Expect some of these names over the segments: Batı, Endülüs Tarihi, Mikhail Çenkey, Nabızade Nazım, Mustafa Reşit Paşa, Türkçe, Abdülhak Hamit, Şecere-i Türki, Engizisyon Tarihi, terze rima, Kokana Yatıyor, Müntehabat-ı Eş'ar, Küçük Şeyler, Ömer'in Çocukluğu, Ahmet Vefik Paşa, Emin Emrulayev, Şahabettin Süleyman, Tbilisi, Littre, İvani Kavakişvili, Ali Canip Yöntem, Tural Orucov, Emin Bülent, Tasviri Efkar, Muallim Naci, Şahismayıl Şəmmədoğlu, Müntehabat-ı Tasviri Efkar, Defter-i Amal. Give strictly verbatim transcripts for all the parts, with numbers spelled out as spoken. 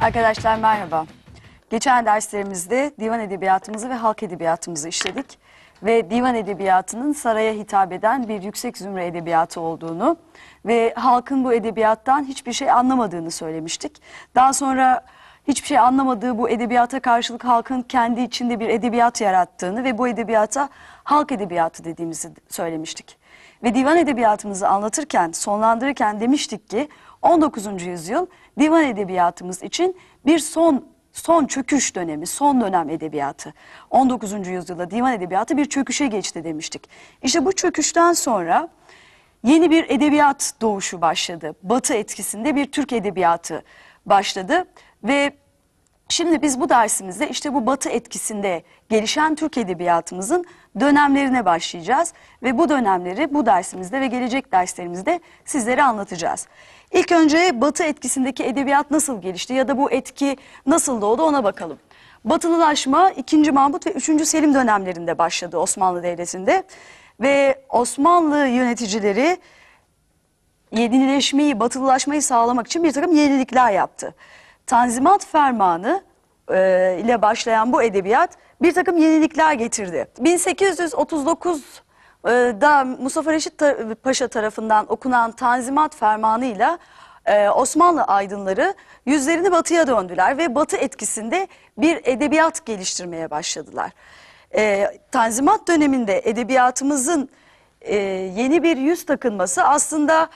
Arkadaşlar merhaba. Geçen derslerimizde divan edebiyatımızı ve halk edebiyatımızı işledik. Ve divan edebiyatının saraya hitap eden bir yüksek zümre edebiyatı olduğunu ve halkın bu edebiyattan hiçbir şey anlamadığını söylemiştik. Daha sonra hiçbir şey anlamadığı bu edebiyata karşılık halkın kendi içinde bir edebiyat yarattığını ve bu edebiyata halk edebiyatı dediğimizi söylemiştik. Ve divan edebiyatımızı anlatırken, sonlandırırken demiştik ki on dokuzuncu yüzyıl divan edebiyatımız için bir son son çöküş dönemi, son dönem edebiyatı. on dokuzuncu yüzyılda divan edebiyatı bir çöküşe geçti demiştik. İşte bu çöküşten sonra yeni bir edebiyat doğuşu başladı. Batı etkisinde bir Türk edebiyatı başladı ve şimdi biz bu dersimizde işte bu Batı etkisinde gelişen Türk edebiyatımızın dönemlerine başlayacağız ve bu dönemleri bu dersimizde ve gelecek derslerimizde sizlere anlatacağız. İlk önce Batı etkisindeki edebiyat nasıl gelişti ya da bu etki nasıl doğdu ona bakalım. Batılılaşma ikinci Mahmut ve üçüncü Selim dönemlerinde başladı Osmanlı Devleti'nde ve Osmanlı yöneticileri yenileşmeyi, batılılaşmayı sağlamak için bir takım yenilikler yaptı. Tanzimat Fermanı e, ile başlayan bu edebiyat bir takım yenilikler getirdi. bin sekiz yüz otuz dokuzda Mustafa Reşit Paşa tarafından okunan Tanzimat Fermanı ile e, Osmanlı aydınları yüzlerini batıya döndüler ve batı etkisinde bir edebiyat geliştirmeye başladılar. E, Tanzimat döneminde edebiyatımızın e, yeni bir yüz takınması aslında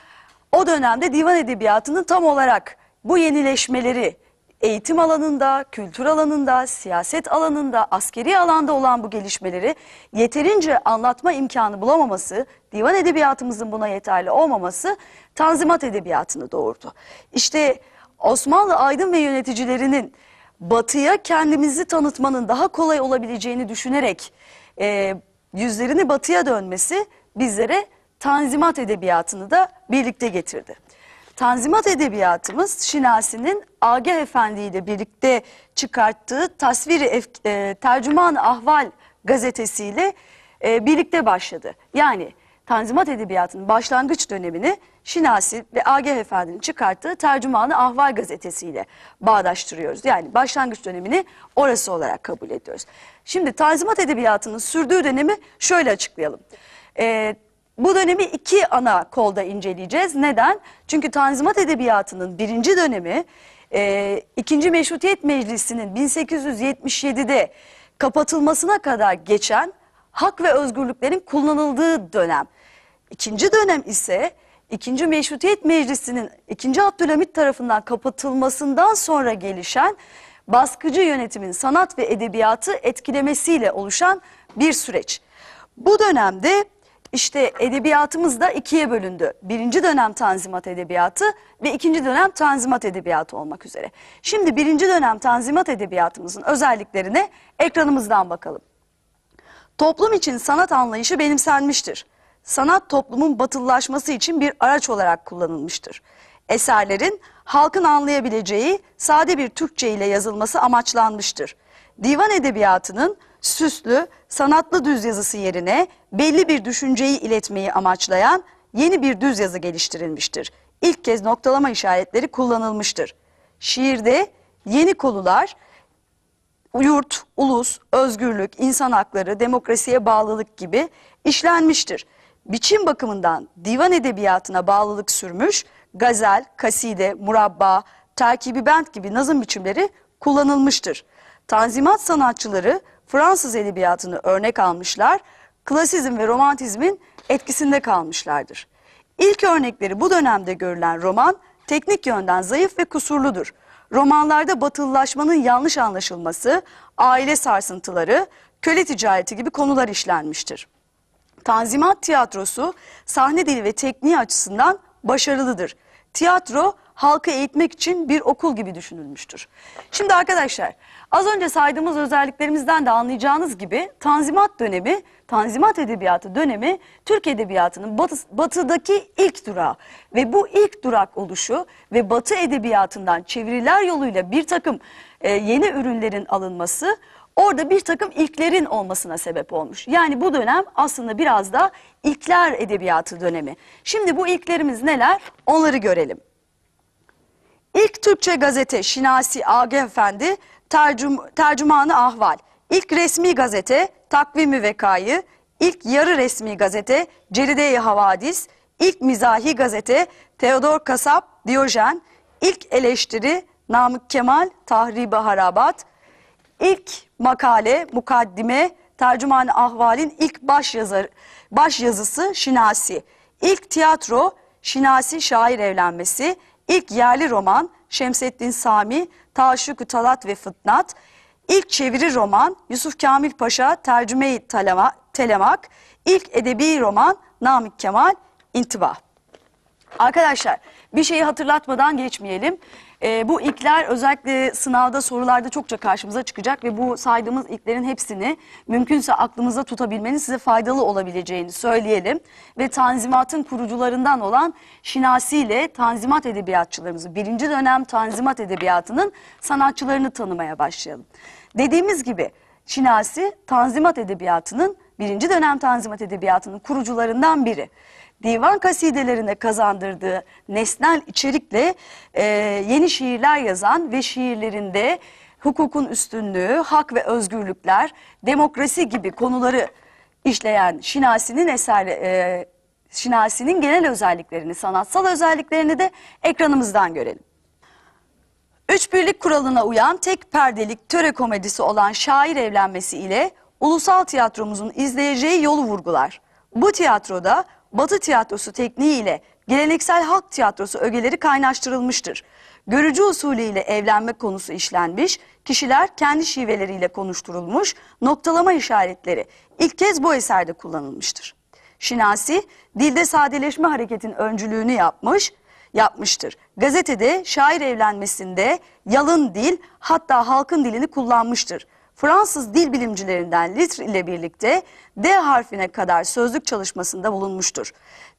o dönemde divan edebiyatının tam olarak bu yenileşmeleri eğitim alanında, kültür alanında, siyaset alanında, askeri alanda olan bu gelişmeleri yeterince anlatma imkanı bulamaması, divan edebiyatımızın buna yeterli olmaması Tanzimat edebiyatını doğurdu. İşte Osmanlı aydın ve yöneticilerinin batıya kendimizi tanıtmanın daha kolay olabileceğini düşünerek e, yüzlerini batıya dönmesi bizlere Tanzimat edebiyatını da birlikte getirdi. Tanzimat edebiyatımız Şinasi'nin Agah Efendi ile birlikte çıkarttığı Tasviri e, Tercüman-ı Ahval gazetesiyle e, birlikte başladı. Yani Tanzimat edebiyatının başlangıç dönemini Şinasi ve Agah Efendi'nin çıkarttığı Tercüman-ı Ahval gazetesiyle bağdaştırıyoruz. Yani başlangıç dönemini orası olarak kabul ediyoruz. Şimdi Tanzimat edebiyatının sürdüğü dönemi şöyle açıklayalım. E, Bu dönemi iki ana kolda inceleyeceğiz. Neden? Çünkü Tanzimat Edebiyatı'nın birinci dönemi, e, ikinci Meşrutiyet Meclisi'nin bin sekiz yüz yetmiş yedide kapatılmasına kadar geçen hak ve özgürlüklerin kullanıldığı dönem. İkinci dönem ise ikinci Meşrutiyet Meclisi'nin ikinci Abdülhamit tarafından kapatılmasından sonra gelişen baskıcı yönetimin sanat ve edebiyatı etkilemesiyle oluşan bir süreç. Bu dönemde İşte edebiyatımız da ikiye bölündü. Birinci dönem Tanzimat Edebiyatı ve ikinci dönem Tanzimat Edebiyatı olmak üzere. Şimdi birinci dönem Tanzimat Edebiyatımızın özelliklerine ekranımızdan bakalım. Toplum için sanat anlayışı benimsenmiştir. Sanat toplumun batılılaşması için bir araç olarak kullanılmıştır. Eserlerin halkın anlayabileceği sade bir Türkçe ile yazılması amaçlanmıştır. Divan edebiyatının süslü, sanatlı düz yazısı yerine belli bir düşünceyi iletmeyi amaçlayan yeni bir düz yazı geliştirilmiştir. İlk kez noktalama işaretleri kullanılmıştır. Şiirde yeni konular, yurt, ulus, özgürlük, insan hakları, demokrasiye bağlılık gibi işlenmiştir. Biçim bakımından divan edebiyatına bağlılık sürmüş, gazel, kaside, murabba, terkibi bent gibi nazım biçimleri kullanılmıştır. Tanzimat sanatçıları Fransız edebiyatını örnek almışlar, klasizm ve romantizmin etkisinde kalmışlardır. İlk örnekleri bu dönemde görülen roman, teknik yönden zayıf ve kusurludur. Romanlarda batılılaşmanın yanlış anlaşılması, aile sarsıntıları, köle ticareti gibi konular işlenmiştir. Tanzimat tiyatrosu, sahne dili ve tekniği açısından başarılıdır. Tiyatro, halkı eğitmek için bir okul gibi düşünülmüştür. Şimdi arkadaşlar, az önce saydığımız özelliklerimizden de anlayacağınız gibi Tanzimat dönemi, Tanzimat Edebiyatı dönemi Türk Edebiyatı'nın batı, batıdaki ilk durağı ve bu ilk durak oluşu ve Batı Edebiyatı'ndan çeviriler yoluyla bir takım e, yeni ürünlerin alınması, orada bir takım ilklerin olmasına sebep olmuş. Yani bu dönem aslında biraz da ilkler edebiyatı dönemi. Şimdi bu ilklerimiz neler? Onları görelim. İlk Türkçe gazete Şinasi Agah Efendi, tercüm, Tercüman-ı Ahval. İlk resmi gazete Takvim-i Vekayı, ilk yarı resmi gazete Ceride-i Havadis, ilk mizahi gazete Teodor Kasap, Diyojen, ilk eleştiri Namık Kemal, Tahrib-i Harabat, ilk makale, mukaddime, Tercüman-ı Ahval'in ilk baş, yazar, baş yazısı Şinasi, ilk tiyatro Şinasi Şair Evlenmesi, ilk yerli roman Şemseddin Sami, Taşuk-ı Talat ve Fıtnat, ilk çeviri roman Yusuf Kamil Paşa, Tercüme-i Telemak, ilk edebi roman Namık Kemal, İntiba. Arkadaşlar bir şeyi hatırlatmadan geçmeyelim. E, bu ilkler özellikle sınavda, sorularda çokça karşımıza çıkacak ve bu saydığımız ilklerin hepsini mümkünse aklımızda tutabilmenin size faydalı olabileceğini söyleyelim. Ve Tanzimat'ın kurucularından olan Şinasi ile Tanzimat edebiyatçılarımızı, birinci dönem Tanzimat edebiyatının sanatçılarını tanımaya başlayalım. Dediğimiz gibi Şinasi, Tanzimat edebiyatının, birinci dönem Tanzimat edebiyatının kurucularından biri. Divan kasidelerine kazandırdığı nesnel içerikle e, yeni şiirler yazan ve şiirlerinde hukukun üstünlüğü, hak ve özgürlükler, demokrasi gibi konuları işleyen Şinasi'nin eser, e, Şinasi'nin genel özelliklerini, sanatsal özelliklerini de ekranımızdan görelim. Üç birlik kuralına uyan tek perdelik töre komedisi olan Şair Evlenmesi ile ulusal tiyatromuzun izleyeceği yolu vurgular. Bu tiyatroda Batı tiyatrosu tekniği ile geleneksel halk tiyatrosu ögeleri kaynaştırılmıştır. Görücü usulü ile evlenme konusu işlenmiş, kişiler kendi şiveleriyle konuşturulmuş, noktalama işaretleri ilk kez bu eserde kullanılmıştır. Şinasi, dilde sadeleşme hareketin öncülüğünü yapmış, yapmıştır. Gazetede Şair Evlenmesi'nde yalın dil, hatta halkın dilini kullanmıştır. Fransız dil bilimcilerinden Littre ile birlikte D harfine kadar sözlük çalışmasında bulunmuştur.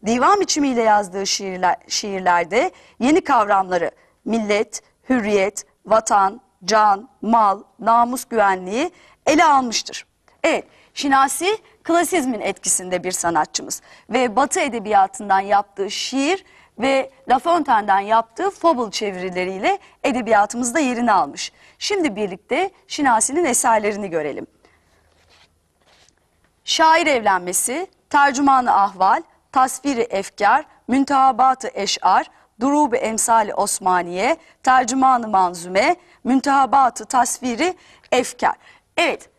Divan biçimiyle yazdığı şiirler, şiirlerde yeni kavramları millet, hürriyet, vatan, can, mal, namus güvenliği ele almıştır. Evet, Şinasi klasizmin etkisinde bir sanatçımız ve Batı edebiyatından yaptığı şiir ve La Fontaine'den yaptığı Fable çevirileriyle edebiyatımızda yerini almış. Şimdi birlikte Şinasi'nin eserlerini görelim. Şair Evlenmesi, Tercüman-ı Ahval, Tasviri Efkar, Müntehabat-ı Eş'ar, Durub-ı Emsal-ı Osmaniye, Tercüman-ı Manzüme, Müntehabat-ı Tasviri Efkar. Evet,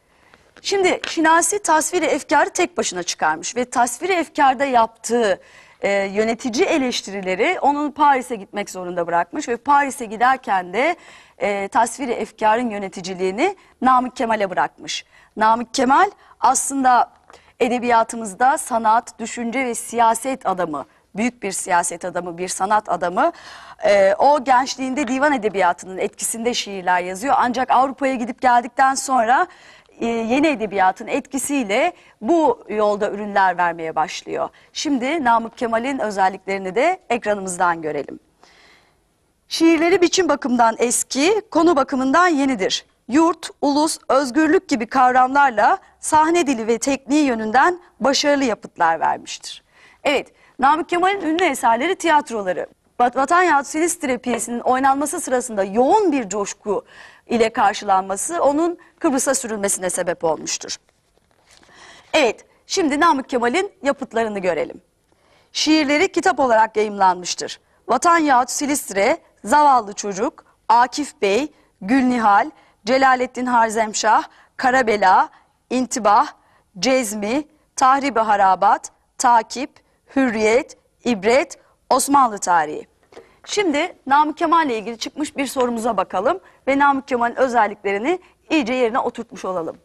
şimdi Şinasi Tasviri Efkar'ı tek başına çıkarmış ve Tasviri Efkar'da yaptığı Ee, yönetici eleştirileri onun Paris'e gitmek zorunda bırakmış ve Paris'e giderken de e, Tasviri Efkar'ın yöneticiliğini Namık Kemal'e bırakmış. Namık Kemal aslında edebiyatımızda sanat, düşünce ve siyaset adamı, büyük bir siyaset adamı, bir sanat adamı. Ee, o gençliğinde divan edebiyatının etkisinde şiirler yazıyor, ancak Avrupa'ya gidip geldikten sonra yeni edebiyatın etkisiyle bu yolda ürünler vermeye başlıyor. Şimdi Namık Kemal'in özelliklerini de ekranımızdan görelim. Şiirleri biçim bakımından eski, konu bakımından yenidir. Yurt, ulus, özgürlük gibi kavramlarla sahne dili ve tekniği yönünden başarılı yapıtlar vermiştir. Evet, Namık Kemal'in ünlü eserleri tiyatroları. Vatan Yahut Silistre piyesinin oynanması sırasında yoğun bir coşku ile karşılanması onun Kıbrıs'a sürülmesine sebep olmuştur. Evet, şimdi Namık Kemal'in yapıtlarını görelim. Şiirleri kitap olarak yayımlanmıştır. Vatan Yahut Silistre, Zavallı Çocuk, Akif Bey, Gülnihal, Celaleddin Harzemşah, Karabela, İntibah, Cezmi, Tahrib-i Harabat, Takip, Hürriyet, İbret, Osmanlı Tarihi. Şimdi Namık Kemal ile ilgili çıkmış bir sorumuza bakalım ve Namık Kemal'in özelliklerini iyice yerine oturtmuş olalım.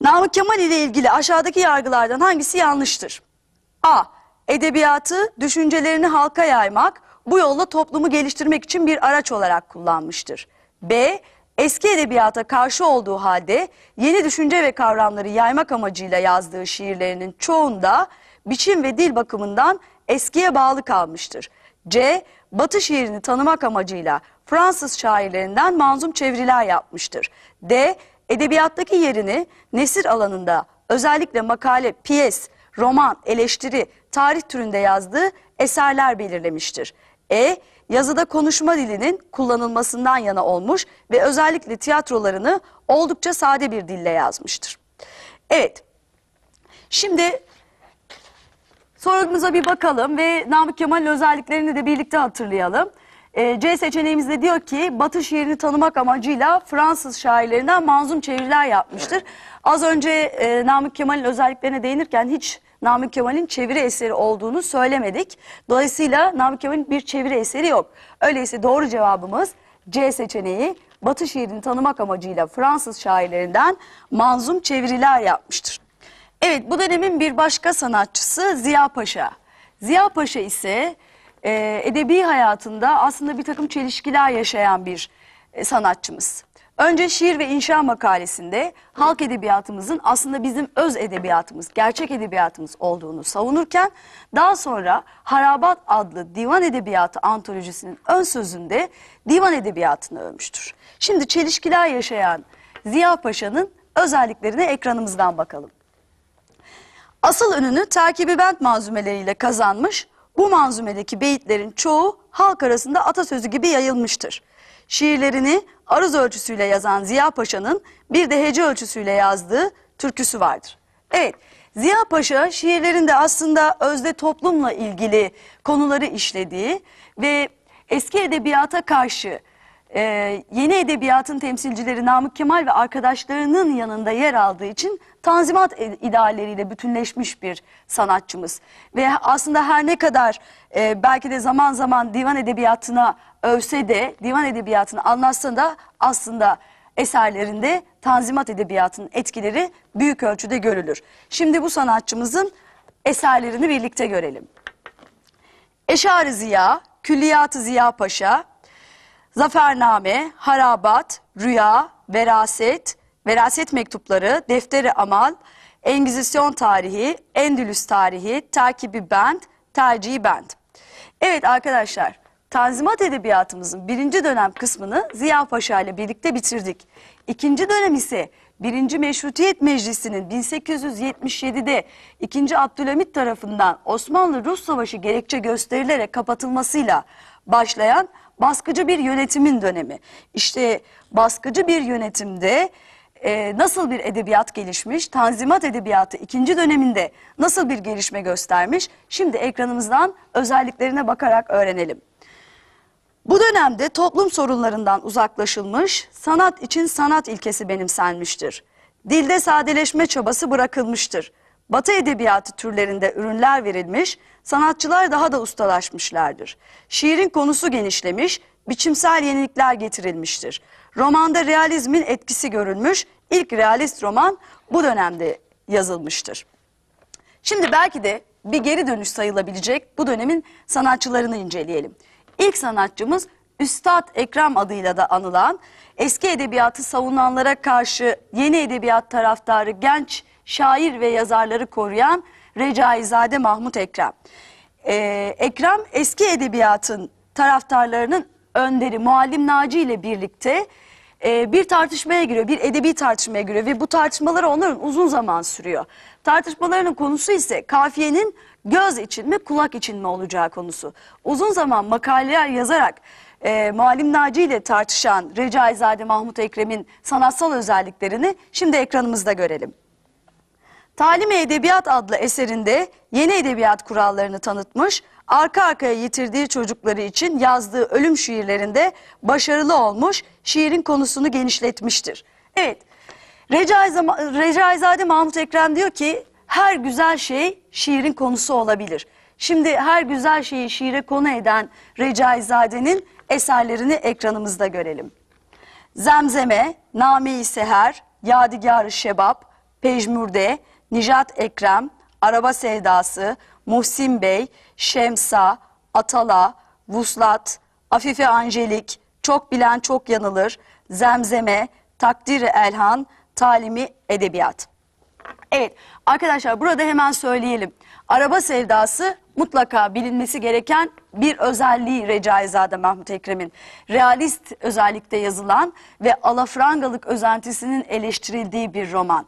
Namık Kemal ile ilgili aşağıdaki yargılardan hangisi yanlıştır? A. Edebiyatı, düşüncelerini halka yaymak, bu yolla toplumu geliştirmek için bir araç olarak kullanmıştır. B. Eski edebiyata karşı olduğu halde yeni düşünce ve kavramları yaymak amacıyla yazdığı şiirlerinin çoğunda biçim ve dil bakımından eskiye bağlı kalmıştır. C. Batı şiirini tanımak amacıyla Fransız şairlerinden manzum çeviriler yapmıştır. D. Edebiyattaki yerini nesir alanında özellikle makale, piyes, roman, eleştiri, tarih türünde yazdığı eserler belirlemiştir. E. yazıda konuşma dilinin kullanılmasından yana olmuş ve özellikle tiyatrolarını oldukça sade bir dille yazmıştır. Evet, şimdi sorumuza bir bakalım ve Namık Kemal'in özelliklerini de birlikte hatırlayalım. E, C seçeneğimizde diyor ki Batı şiirini tanımak amacıyla Fransız şairlerinden manzum çeviriler yapmıştır. Az önce e, Namık Kemal'in özelliklerine değinirken hiç Namık Kemal'in çeviri eseri olduğunu söylemedik. Dolayısıyla Namık Kemal'in bir çeviri eseri yok. Öyleyse doğru cevabımız C seçeneği, Batı şiirini tanımak amacıyla Fransız şairlerinden manzum çeviriler yapmıştır. Evet, bu dönemin bir başka sanatçısı Ziya Paşa. Ziya Paşa ise e, edebi hayatında aslında bir takım çelişkiler yaşayan bir e, sanatçımız. Önce şiir ve inşa makalesinde halk edebiyatımızın aslında bizim öz edebiyatımız, gerçek edebiyatımız olduğunu savunurken daha sonra Harabat adlı divan edebiyatı antolojisinin ön sözünde divan edebiyatını övmüştür. Şimdi çelişkiler yaşayan Ziya Paşa'nın özelliklerine ekranımızdan bakalım. Asıl ününü terkibi bent manzumeleriyle kazanmış, bu manzumedeki beyitlerin çoğu halk arasında atasözü gibi yayılmıştır. Şiirlerini aruz ölçüsüyle yazan Ziya Paşa'nın bir de hece ölçüsüyle yazdığı türküsü vardır. Evet, Ziya Paşa şiirlerinde aslında özde toplumla ilgili konuları işlediği ve eski edebiyata karşı e, yeni edebiyatın temsilcileri Namık Kemal ve arkadaşlarının yanında yer aldığı için Tanzimat idealleriyle bütünleşmiş bir sanatçımız. Ve aslında her ne kadar e, belki de zaman zaman divan edebiyatına övse de, divan edebiyatını anlatsa da aslında eserlerinde Tanzimat edebiyatının etkileri büyük ölçüde görülür. Şimdi bu sanatçımızın eserlerini birlikte görelim. Eş'ar-ı Ziya, Külliyat-ı Ziya Paşa, Zafername, Harabat, Rüya, Veraset, Veraset Mektupları, Defter-i Amal, Engizisyon Tarihi, Endülüs Tarihi, Takibi Bend, Tercihi Bend. Evet arkadaşlar, Tanzimat edebiyatımızın birinci dönem kısmını Ziya Paşa ile birlikte bitirdik. İkinci dönem ise birinci Meşrutiyet Meclisi'nin bin sekiz yüz yetmiş yedi'de ikinci Abdülhamit tarafından Osmanlı-Rus Savaşı gerekçe gösterilerek kapatılmasıyla başlayan baskıcı bir yönetimin dönemi. İşte baskıcı bir yönetimde e, nasıl bir edebiyat gelişmiş, Tanzimat edebiyatı ikinci döneminde nasıl bir gelişme göstermiş, şimdi ekranımızdan özelliklerine bakarak öğrenelim. Bu dönemde toplum sorunlarından uzaklaşılmış, sanat için sanat ilkesi benimsenmiştir. Dilde sadeleşme çabası bırakılmıştır. Batı edebiyatı türlerinde ürünler verilmiş, sanatçılar daha da ustalaşmışlardır. Şiirin konusu genişlemiş, biçimsel yenilikler getirilmiştir. Romanda realizmin etkisi görülmüş, ilk realist roman bu dönemde yazılmıştır. Şimdi belki de bir geri dönüş sayılabilecek bu dönemin sanatçılarını inceleyelim. İlk sanatçımız Üstad Ekrem adıyla da anılan, eski edebiyatı savunanlara karşı yeni edebiyat taraftarı genç şair ve yazarları koruyan Recaizade Mahmut Ekrem. Ee, Ekrem eski edebiyatın taraftarlarının önderi Muallim Naci ile birlikte e, bir tartışmaya giriyor, bir edebi tartışmaya giriyor ve bu tartışmaları onların uzun zaman sürüyor. Tartışmalarının konusu ise kafiyenin göz için mi kulak için mi olacağı konusu. Uzun zaman makaleler yazarak e, Muallim Naci ile tartışan Recaizade Mahmut Ekrem'in sanatsal özelliklerini şimdi ekranımızda görelim. Talim-i Edebiyat adlı eserinde yeni edebiyat kurallarını tanıtmış, arka arkaya yitirdiği çocukları için yazdığı ölüm şiirlerinde başarılı olmuş, şiirin konusunu genişletmiştir. Evet, Recaizade Mahmut Ekrem diyor ki, her güzel şey şiirin konusu olabilir. Şimdi her güzel şeyi şiire konu eden Recaizade'nin eserlerini ekranımızda görelim. Zemzeme, Name-i Seher, Yadigar-ı Şebap, Pejmürde, Nijat Ekrem, Araba Sevdası, Muhsin Bey, Şemsa, Atala, Vuslat, Afife Angelik, Çok Bilen Çok Yanılır, Zemzeme, Takdir-i Elhan, Talimi Edebiyat. Evet arkadaşlar, burada hemen söyleyelim. Araba Sevdası mutlaka bilinmesi gereken bir özelliği Recaizade Mahmut Ekrem'in. Realist özellikle yazılan ve alafrangalık özentisinin eleştirildiği bir roman.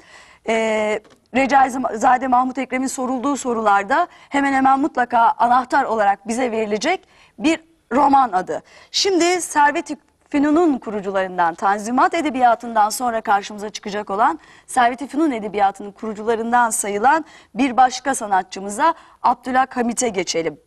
Ee, Recaizade Mahmut Ekrem'in sorulduğu sorularda hemen hemen mutlaka anahtar olarak bize verilecek bir roman adı. Şimdi Servet-i Fünun'un kurucularından, Tanzimat Edebiyatı'ndan sonra karşımıza çıkacak olan Servet-i Fünun Edebiyatı'nın kurucularından sayılan bir başka sanatçımıza, Abdülhak Hamit'e geçelim.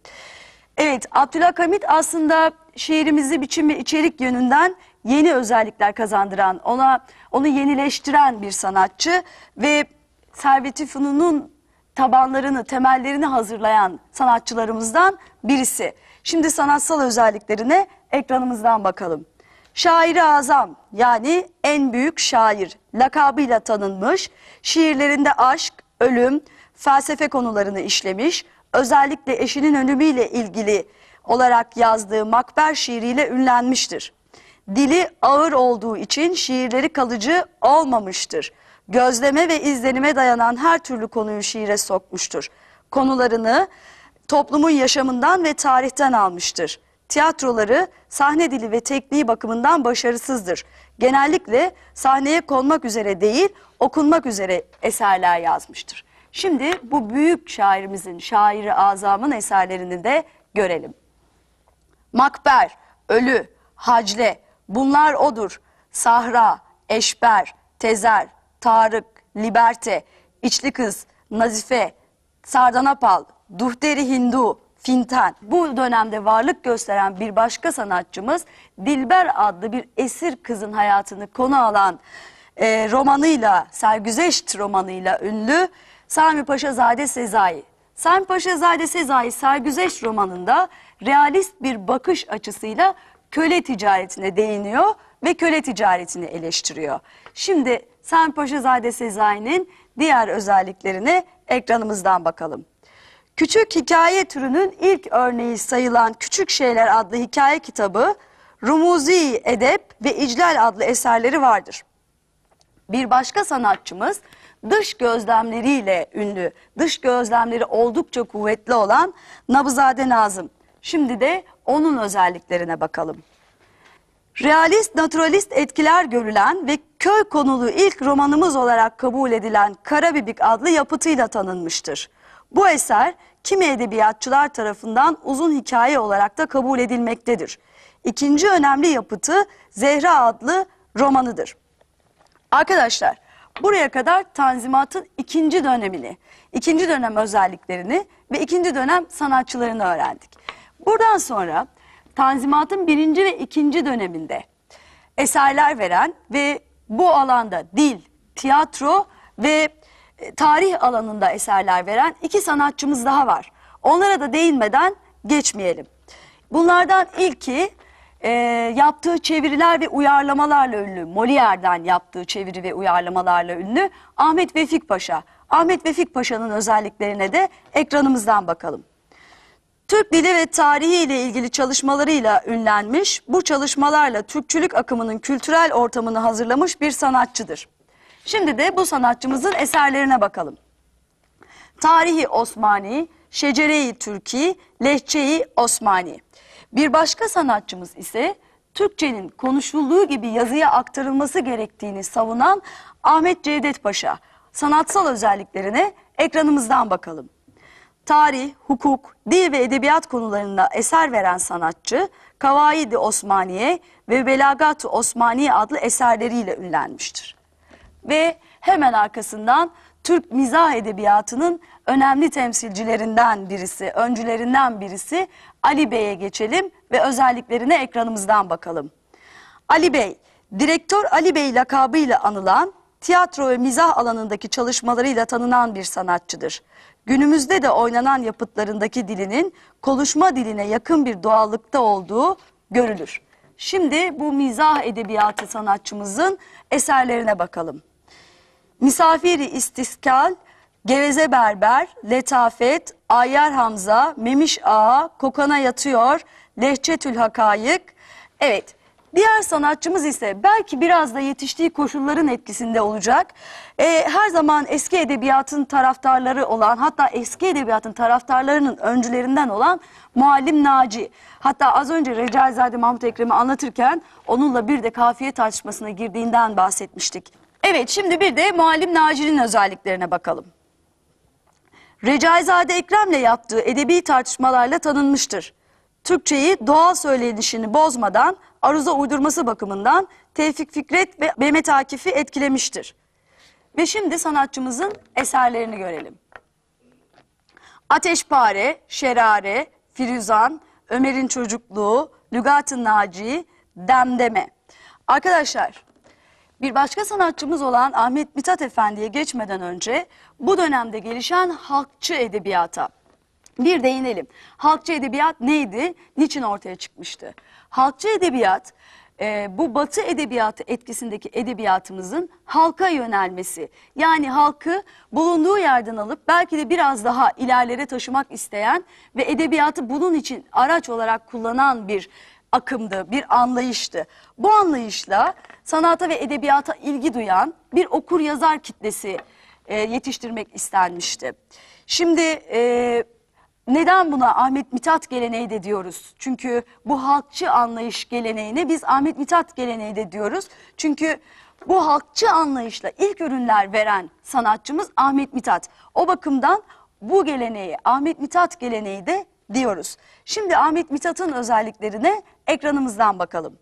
Evet, Abdülhak Hamit aslında şiirimizi biçim ve içerik yönünden yeni özellikler kazandıran, ona onu yenileştiren bir sanatçı ve Servet-i Fünun'un tabanlarını, temellerini hazırlayan sanatçılarımızdan birisi. Şimdi sanatsal özelliklerine ekranımızdan bakalım. Şair-i Azam, yani en büyük şair lakabıyla tanınmış, şiirlerinde aşk, ölüm, felsefe konularını işlemiş, özellikle eşinin ölümüyle ilgili olarak yazdığı Makber şiiriyle ünlenmiştir. Dili ağır olduğu için şiirleri kalıcı olmamıştır. Gözleme ve izlenime dayanan her türlü konuyu şiire sokmuştur. Konularını toplumun yaşamından ve tarihten almıştır. Tiyatroları sahne dili ve tekniği bakımından başarısızdır. Genellikle sahneye konmak üzere değil, okunmak üzere eserler yazmıştır. Şimdi bu büyük şairimizin, şairi azamın eserlerini de görelim. Makber, Ölü, Hacle, Bunlar Odur, Sahra, Eşber, Tezer, Tarık, Liberte, İçli Kız, Nazife, Sardanapal, Duhteri Hindu, Fintan. Bu dönemde varlık gösteren bir başka sanatçımız Dilber adlı bir esir kızın hayatını konu alan e, romanıyla, Sergüzeşt romanıyla ünlü Sami Paşazade Sezai. Sami Paşazade Sezai, Sergüzeşt romanında realist bir bakış açısıyla köle ticaretine değiniyor ve köle ticaretini eleştiriyor. Şimdi Sami Paşazade Sezai'nin diğer özelliklerine ekranımızdan bakalım. Küçük hikaye türünün ilk örneği sayılan Küçük Şeyler adlı hikaye kitabı, Rumuzi Edep ve İclal adlı eserleri vardır. Bir başka sanatçımız dış gözlemleriyle ünlü, dış gözlemleri oldukça kuvvetli olan Nabızade Nazım. Şimdi de onun özelliklerine bakalım. Realist, naturalist etkiler görülen ve köy konulu ilk romanımız olarak kabul edilen Karabibik adlı yapıtıyla tanınmıştır. Bu eser kimi edebiyatçılar tarafından uzun hikaye olarak da kabul edilmektedir. İkinci önemli yapıtı Zehra adlı romanıdır. Arkadaşlar, buraya kadar Tanzimat'ın ikinci dönemini, ikinci dönem özelliklerini ve ikinci dönem sanatçılarını öğrendik. Buradan sonra Tanzimat'ın birinci ve ikinci döneminde eserler veren ve bu alanda dil, tiyatro ve tarih alanında eserler veren iki sanatçımız daha var. Onlara da değinmeden geçmeyelim. Bunlardan ilki e, yaptığı çeviriler ve uyarlamalarla ünlü, Molière'den yaptığı çeviri ve uyarlamalarla ünlü Ahmet Vefik Paşa. Ahmet Vefik Paşa'nın özelliklerine de ekranımızdan bakalım. Türk dili ve tarihi ile ilgili çalışmalarıyla ünlenmiş, bu çalışmalarla Türkçülük akımının kültürel ortamını hazırlamış bir sanatçıdır. Şimdi de bu sanatçımızın eserlerine bakalım. Tarihi Osmani, Şecere-i Türki, Lehçe-i Osmani. Bir başka sanatçımız ise Türkçenin konuşulduğu gibi yazıya aktarılması gerektiğini savunan Ahmet Cevdet Paşa. Sanatsal özelliklerine ekranımızdan bakalım. Tarih, hukuk, dil ve edebiyat konularında eser veren sanatçı, Kavaid-i Osmaniye ve Belagat-ı Osmaniye adlı eserleriyle ünlenmiştir. Ve hemen arkasından Türk mizah edebiyatının önemli temsilcilerinden birisi, öncülerinden birisi Ali Bey'e geçelim ve özelliklerine ekranımızdan bakalım. Ali Bey, direktör Ali Bey lakabıyla anılan, tiyatro ve mizah alanındaki çalışmalarıyla tanınan bir sanatçıdır. Günümüzde de oynanan yapıtlarındaki dilinin konuşma diline yakın bir doğallıkta olduğu görülür. Şimdi bu mizah edebiyatı sanatçımızın eserlerine bakalım. Misafiri İstiskal, Geveze Berber, Letafet, Ayyar Hamza, Memiş Ağa, Kokana Yatıyor, Lehçetül Hakayık. Evet, diğer sanatçımız ise belki biraz da yetiştiği koşulların etkisinde olacak. Ee, her zaman eski edebiyatın taraftarları olan, hatta eski edebiyatın taraftarlarının öncülerinden olan Muallim Naci. Hatta az önce Recaizade Mahmut Ekrem'i anlatırken onunla bir de kafiye tartışmasına girdiğinden bahsetmiştik. Evet, şimdi bir de Muallim Naci'nin özelliklerine bakalım. Recaizade Ekrem'le yaptığı edebi tartışmalarla tanınmıştır. Türkçeyi doğal söylenişini bozmadan aruza uydurması bakımından Tevfik Fikret ve Mehmet Akif'i etkilemiştir. Ve şimdi sanatçımızın eserlerini görelim. Ateşpare, Şerare, Firuzan, Ömer'in Çocukluğu, Lügat-ı Naci, Demdeme. Arkadaşlar, bir başka sanatçımız olan Ahmet Mithat Efendi'ye geçmeden önce bu dönemde gelişen halkçı edebiyata bir değinelim. Halkçı edebiyat neydi? Niçin ortaya çıkmıştı? Halkçı edebiyat, e, bu Batı edebiyatı etkisindeki edebiyatımızın halka yönelmesi. Yani halkı bulunduğu yerden alıp belki de biraz daha ilerlere taşımak isteyen ve edebiyatı bunun için araç olarak kullanan bir akımdı, bir anlayıştı. Bu anlayışla sanata ve edebiyata ilgi duyan bir okur-yazar kitlesi e, yetiştirmek istenmişti. Şimdi... E, Neden buna Ahmet Mithat geleneği de diyoruz? Çünkü bu halkçı anlayış geleneğine biz Ahmet Mithat geleneği de diyoruz. Çünkü bu halkçı anlayışla ilk ürünler veren sanatçımız Ahmet Mithat. O bakımdan bu geleneği Ahmet Mithat geleneği de diyoruz. Şimdi Ahmet Mithat'ın özelliklerine ekranımızdan bakalım.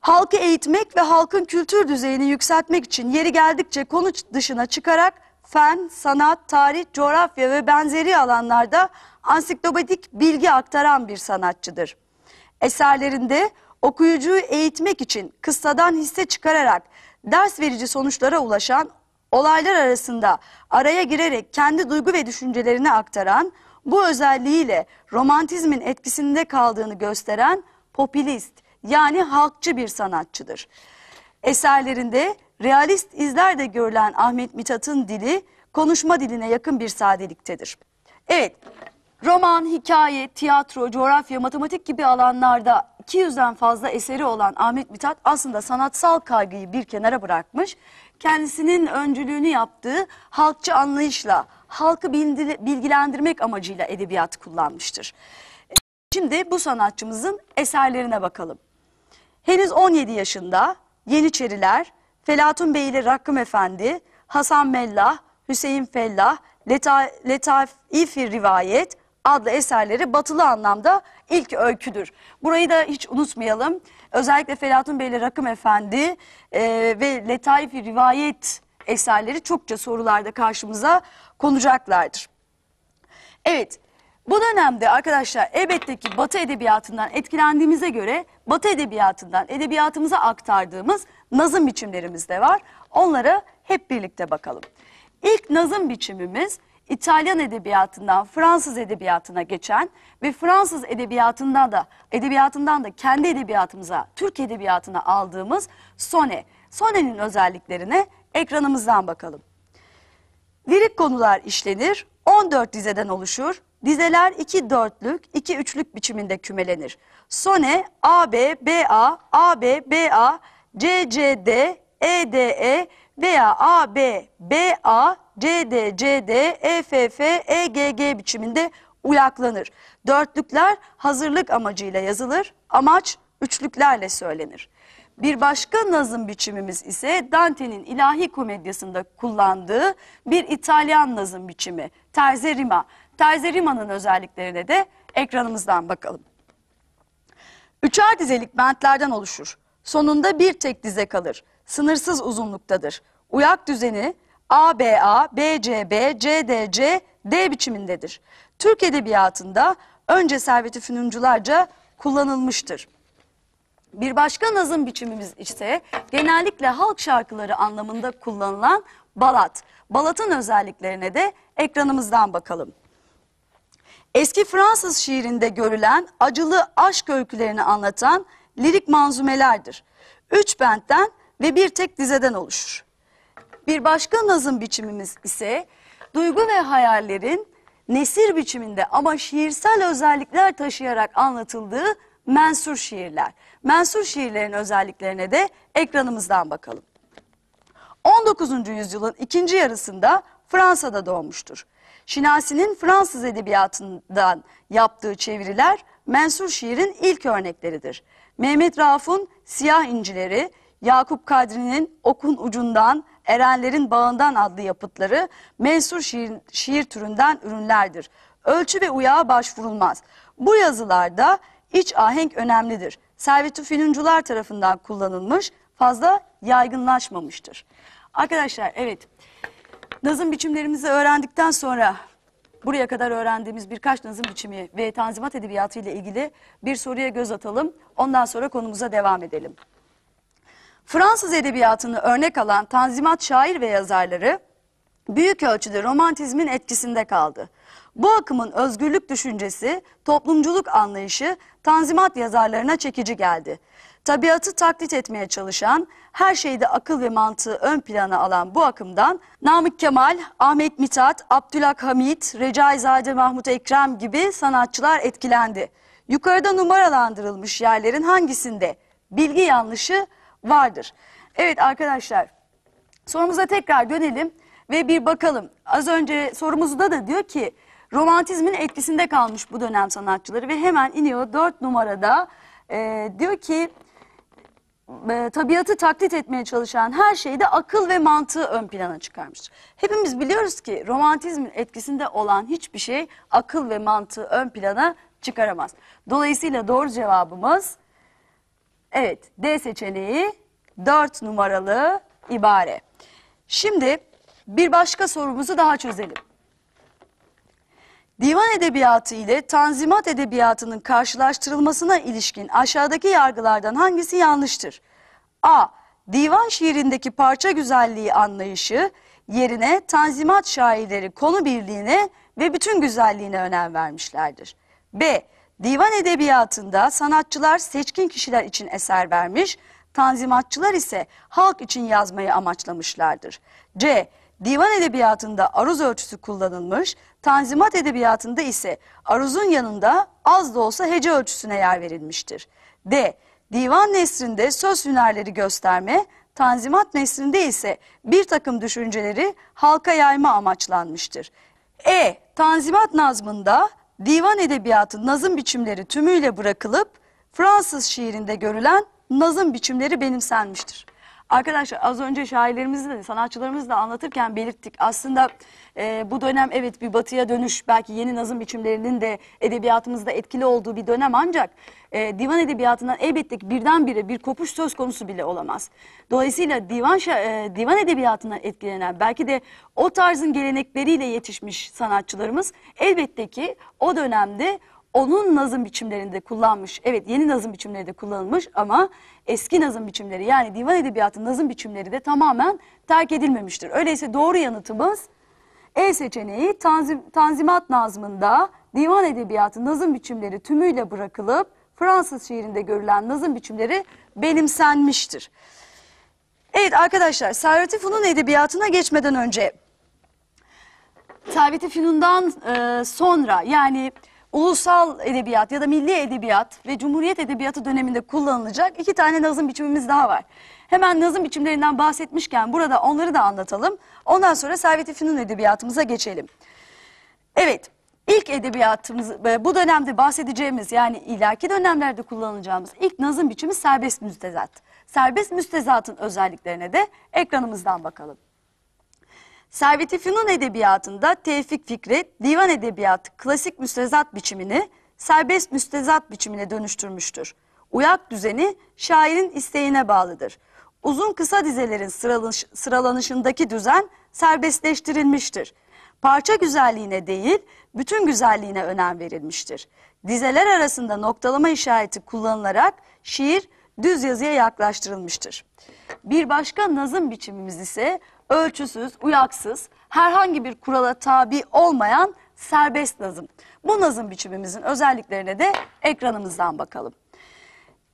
Halkı eğitmek ve halkın kültür düzeyini yükseltmek için yeri geldikçe konu dışına çıkarak fen, sanat, tarih, coğrafya ve benzeri alanlarda ansiklopedik bilgi aktaran bir sanatçıdır. Eserlerinde okuyucuyu eğitmek için kıssadan hisse çıkararak ders verici sonuçlara ulaşan, olaylar arasında araya girerek kendi duygu ve düşüncelerini aktaran, bu özelliğiyle romantizmin etkisinde kaldığını gösteren popülist yani halkçı bir sanatçıdır. Eserlerinde realist izler de görülen Ahmet Mithat'ın dili konuşma diline yakın bir sadeliktedir. Evet, roman, hikaye, tiyatro, coğrafya, matematik gibi alanlarda iki yüzden fazla eseri olan Ahmet Mithat aslında sanatsal kaygıyı bir kenara bırakmış, kendisinin öncülüğünü yaptığı halkçı anlayışla, halkı bilgilendirmek amacıyla edebiyat kullanmıştır. Şimdi bu sanatçımızın eserlerine bakalım. Henüz on yedi yaşında Yeniçeriler, Felatun Bey ile Rakım Efendi, Hasan Mellah, Hüseyin Fellah, Leta, Letaif-i Rivayet adlı eserleri batılı anlamda ilk öyküdür. Burayı da hiç unutmayalım. Özellikle Felatun Bey ile Rakım Efendi e, ve Letaif-i Rivayet eserleri çokça sorularda karşımıza konacaklardır. Evet, bu dönemde arkadaşlar elbette ki Batı edebiyatından etkilendiğimize göre Batı edebiyatından edebiyatımıza aktardığımız nazım biçimlerimiz de var. Onlara hep birlikte bakalım. İlk nazım biçimimiz İtalyan edebiyatından Fransız edebiyatına geçen ve Fransız edebiyatından da edebiyatından da kendi edebiyatımıza, Türk edebiyatına aldığımız sone. Sone'nin özelliklerine ekranımızdan bakalım. Lirik konular işlenir, on dört dizeden oluşur. Dizeler iki dörtlük, iki üçlük biçiminde kümelenir. Sone A B, B A, A B, B A, C C D, E D E veya A B, B A, C D, C D, E F F, E G G biçiminde uyaklanır. Dörtlükler hazırlık amacıyla yazılır, amaç üçlüklerle söylenir. Bir başka nazım biçimimiz ise Dante'nin İlahi Komedyası'nda kullandığı bir İtalyan nazım biçimi, terze rima. Terze rima'nın özelliklerine de ekranımızdan bakalım. Üçer dizelik bentlerden oluşur. Sonunda bir tek dize kalır. Sınırsız uzunluktadır. Uyak düzeni A B A, B C B, C D C, D biçimindedir. Türk edebiyatında önce Servet-i Fünuncularca kullanılmıştır. Bir başka nazım biçimimiz ise genellikle halk şarkıları anlamında kullanılan balat. Balatın özelliklerine de ekranımızdan bakalım. Eski Fransız şiirinde görülen acılı aşk öykülerini anlatan lirik manzumelerdir. Üç bentten ve bir tek dizeden oluşur. Bir başka nazım biçimimiz ise duygu ve hayallerin nesir biçiminde ama şiirsel özellikler taşıyarak anlatıldığı mensur şiirler. Mensur şiirlerin özelliklerine de ekranımızdan bakalım. on dokuzuncu yüzyılın ikinci yarısında Fransa'da doğmuştur. Şinasi'nin Fransız edebiyatından yaptığı çeviriler mensur şiirin ilk örnekleridir. Mehmet Rauf'un Siyah İncileri, Yakup Kadri'nin Okun Ucundan, Erenlerin Bağından adlı yapıtları mensur şiir, şiir türünden ürünlerdir. Ölçü ve uyağa başvurulmaz. Bu yazılarda iç ahenk önemlidir. Servet-i Fünuncular tarafından kullanılmış, fazla yaygınlaşmamıştır. Arkadaşlar evet, nazım biçimlerimizi öğrendikten sonra buraya kadar öğrendiğimiz birkaç nazım biçimi ve Tanzimat Edebiyatı ile ilgili bir soruya göz atalım. Ondan sonra konumuza devam edelim. Fransız edebiyatını örnek alan Tanzimat şair ve yazarları büyük ölçüde romantizmin etkisinde kaldı. Bu akımın özgürlük düşüncesi, toplumculuk anlayışı Tanzimat yazarlarına çekici geldi. Tabiatı taklit etmeye çalışan, her şeyde akıl ve mantığı ön plana alan bu akımdan Namık Kemal, Ahmet Mithat, Abdülhak Hamit, Recaizade Mahmut Ekrem gibi sanatçılar etkilendi. Yukarıda numaralandırılmış yerlerin hangisinde bilgi yanlışı vardır? Evet arkadaşlar, sorumuza tekrar dönelim ve bir bakalım. Az önce sorumuzda da diyor ki romantizmin etkisinde kalmış bu dönem sanatçıları ve hemen iniyor dört numarada. Ee, diyor ki e, tabiatı taklit etmeye çalışan, her şeyde akıl ve mantığı ön plana çıkarmıştır. Hepimiz biliyoruz ki romantizmin etkisinde olan hiçbir şey akıl ve mantığı ön plana çıkaramaz. Dolayısıyla doğru cevabımız evet D seçeneği, dört numaralı ibare. Şimdi bir başka sorumuzu daha çözelim. Divan edebiyatı ile Tanzimat edebiyatının karşılaştırılmasına ilişkin aşağıdaki yargılardan hangisi yanlıştır? A. Divan şiirindeki parça güzelliği anlayışı yerine Tanzimat şairleri konu birliğine ve bütün güzelliğine önem vermişlerdir. B. Divan edebiyatında sanatçılar seçkin kişiler için eser vermiş, tanzimatçılar ise halk için yazmayı amaçlamışlardır. C. Divan edebiyatında aruz ölçüsü kullanılmış, Tanzimat edebiyatında ise aruzun yanında az da olsa hece ölçüsüne yer verilmiştir. D. Divan nesrinde söz hünerleri gösterme, Tanzimat nesrinde ise bir takım düşünceleri halka yayma amaçlanmıştır. E. Tanzimat nazmında divan edebiyatı nazım biçimleri tümüyle bırakılıp Fransız şiirinde görülen nazım biçimleri benimsenmiştir. Arkadaşlar az önce şairlerimizi de sanatçılarımızı da anlatırken belirttik. Aslında e, bu dönem evet bir batıya dönüş, belki yeni nazım biçimlerinin de edebiyatımızda etkili olduğu bir dönem, ancak e, divan edebiyatından elbette ki birdenbire bir kopuş söz konusu bile olamaz. Dolayısıyla divan, e, divan edebiyatından etkilenen, belki de o tarzın gelenekleriyle yetişmiş sanatçılarımız elbette ki o dönemde onun nazım biçimlerinde kullanmış, evet yeni nazım biçimleri de kullanılmış ama eski nazım biçimleri, yani divan edebiyatı nazım biçimleri de tamamen terk edilmemiştir. Öyleyse doğru yanıtımız E seçeneği, tanzim, Tanzimat nazmında divan edebiyatı nazım biçimleri tümüyle bırakılıp Fransız şiirinde görülen nazım biçimleri benimsenmiştir. Evet arkadaşlar, Servet-i Fünun edebiyatına geçmeden önce Servet-i Fünun'dan e, sonra, yani ulusal edebiyat ya da milli edebiyat ve cumhuriyet edebiyatı döneminde kullanılacak iki tane nazım biçimimiz daha var. Hemen nazım biçimlerinden bahsetmişken burada onları da anlatalım. Ondan sonra Servet-i Fünun edebiyatımıza geçelim. Evet, ilk edebiyatımız, bu dönemde bahsedeceğimiz, yani ileriki dönemlerde kullanacağımız ilk nazım biçimi serbest müstezat. Serbest müstezatın özelliklerine de ekranımızdan bakalım. Servet-i Fünun edebiyatında Tevfik Fikret, divan edebiyatı klasik müstezat biçimini serbest müstezat biçimine dönüştürmüştür. Uyak düzeni şairin isteğine bağlıdır. Uzun kısa dizelerin sıralanış, sıralanışındaki düzen serbestleştirilmiştir. Parça güzelliğine değil, bütün güzelliğine önem verilmiştir. Dizeler arasında noktalama işareti kullanılarak şiir düz yazıya yaklaştırılmıştır. Bir başka nazım biçimimiz ise ölçüsüz, uyaksız, herhangi bir kurala tabi olmayan serbest nazım. Bu nazım biçimimizin özelliklerine de ekranımızdan bakalım.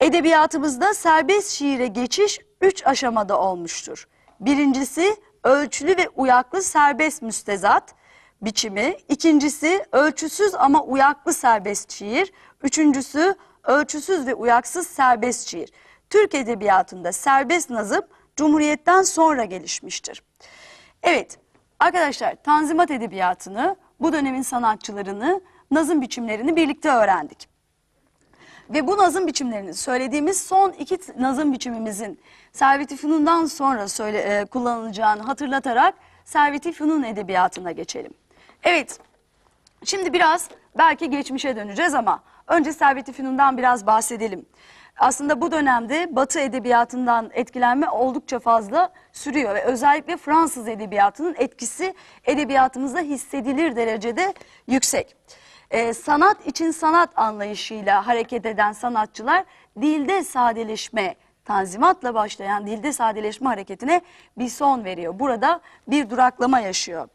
Edebiyatımızda serbest şiire geçiş üç aşamada olmuştur. Birincisi ölçülü ve uyaklı serbest müstezat biçimi, ikincisi ölçüsüz ama uyaklı serbest şiir, üçüncüsü ölçüsüz ve uyaksız serbest şiir. Türk edebiyatında serbest nazım Cumhuriyet'ten sonra gelişmiştir. Evet arkadaşlar, Tanzimat edebiyatını, bu dönemin sanatçılarını, nazım biçimlerini birlikte öğrendik. Ve bu nazım biçimlerini, söylediğimiz son iki nazım biçimimizin Servet-i Fünun'dan sonra söyle, e, kullanılacağını hatırlatarak Servet-i Fünun edebiyatına geçelim. Evet, şimdi biraz Belki geçmişe döneceğiz ama önce Servet-i Fünun'dan biraz bahsedelim. Aslında bu dönemde Batı edebiyatından etkilenme oldukça fazla sürüyor ve özellikle Fransız edebiyatının etkisi edebiyatımızda hissedilir derecede yüksek. Ee, sanat için sanat anlayışıyla hareket eden sanatçılar dilde sadeleşme, tanzimatla başlayan dilde sadeleşme hareketine bir son veriyor. Burada bir duraklama yaşıyor.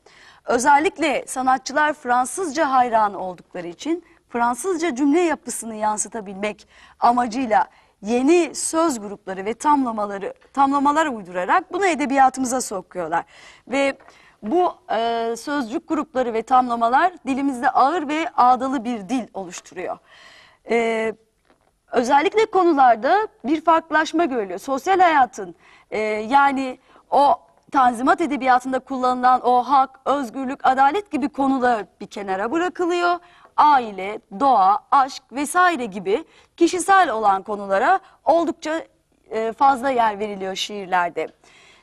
Özellikle sanatçılar Fransızca hayranı oldukları için Fransızca cümle yapısını yansıtabilmek amacıyla yeni söz grupları ve tamlamaları tamlamalara uydurarak bunu edebiyatımıza sokuyorlar. Ve bu e, sözcük grupları ve tamlamalar dilimizde ağır ve ağdalı bir dil oluşturuyor. E, özellikle konularda bir farklılaşma görülüyor. Sosyal hayatın e, yani o Tanzimat edebiyatında kullanılan o hak, özgürlük, adalet gibi konular bir kenara bırakılıyor. Aile, doğa, aşk vesaire gibi kişisel olan konulara oldukça fazla yer veriliyor şiirlerde.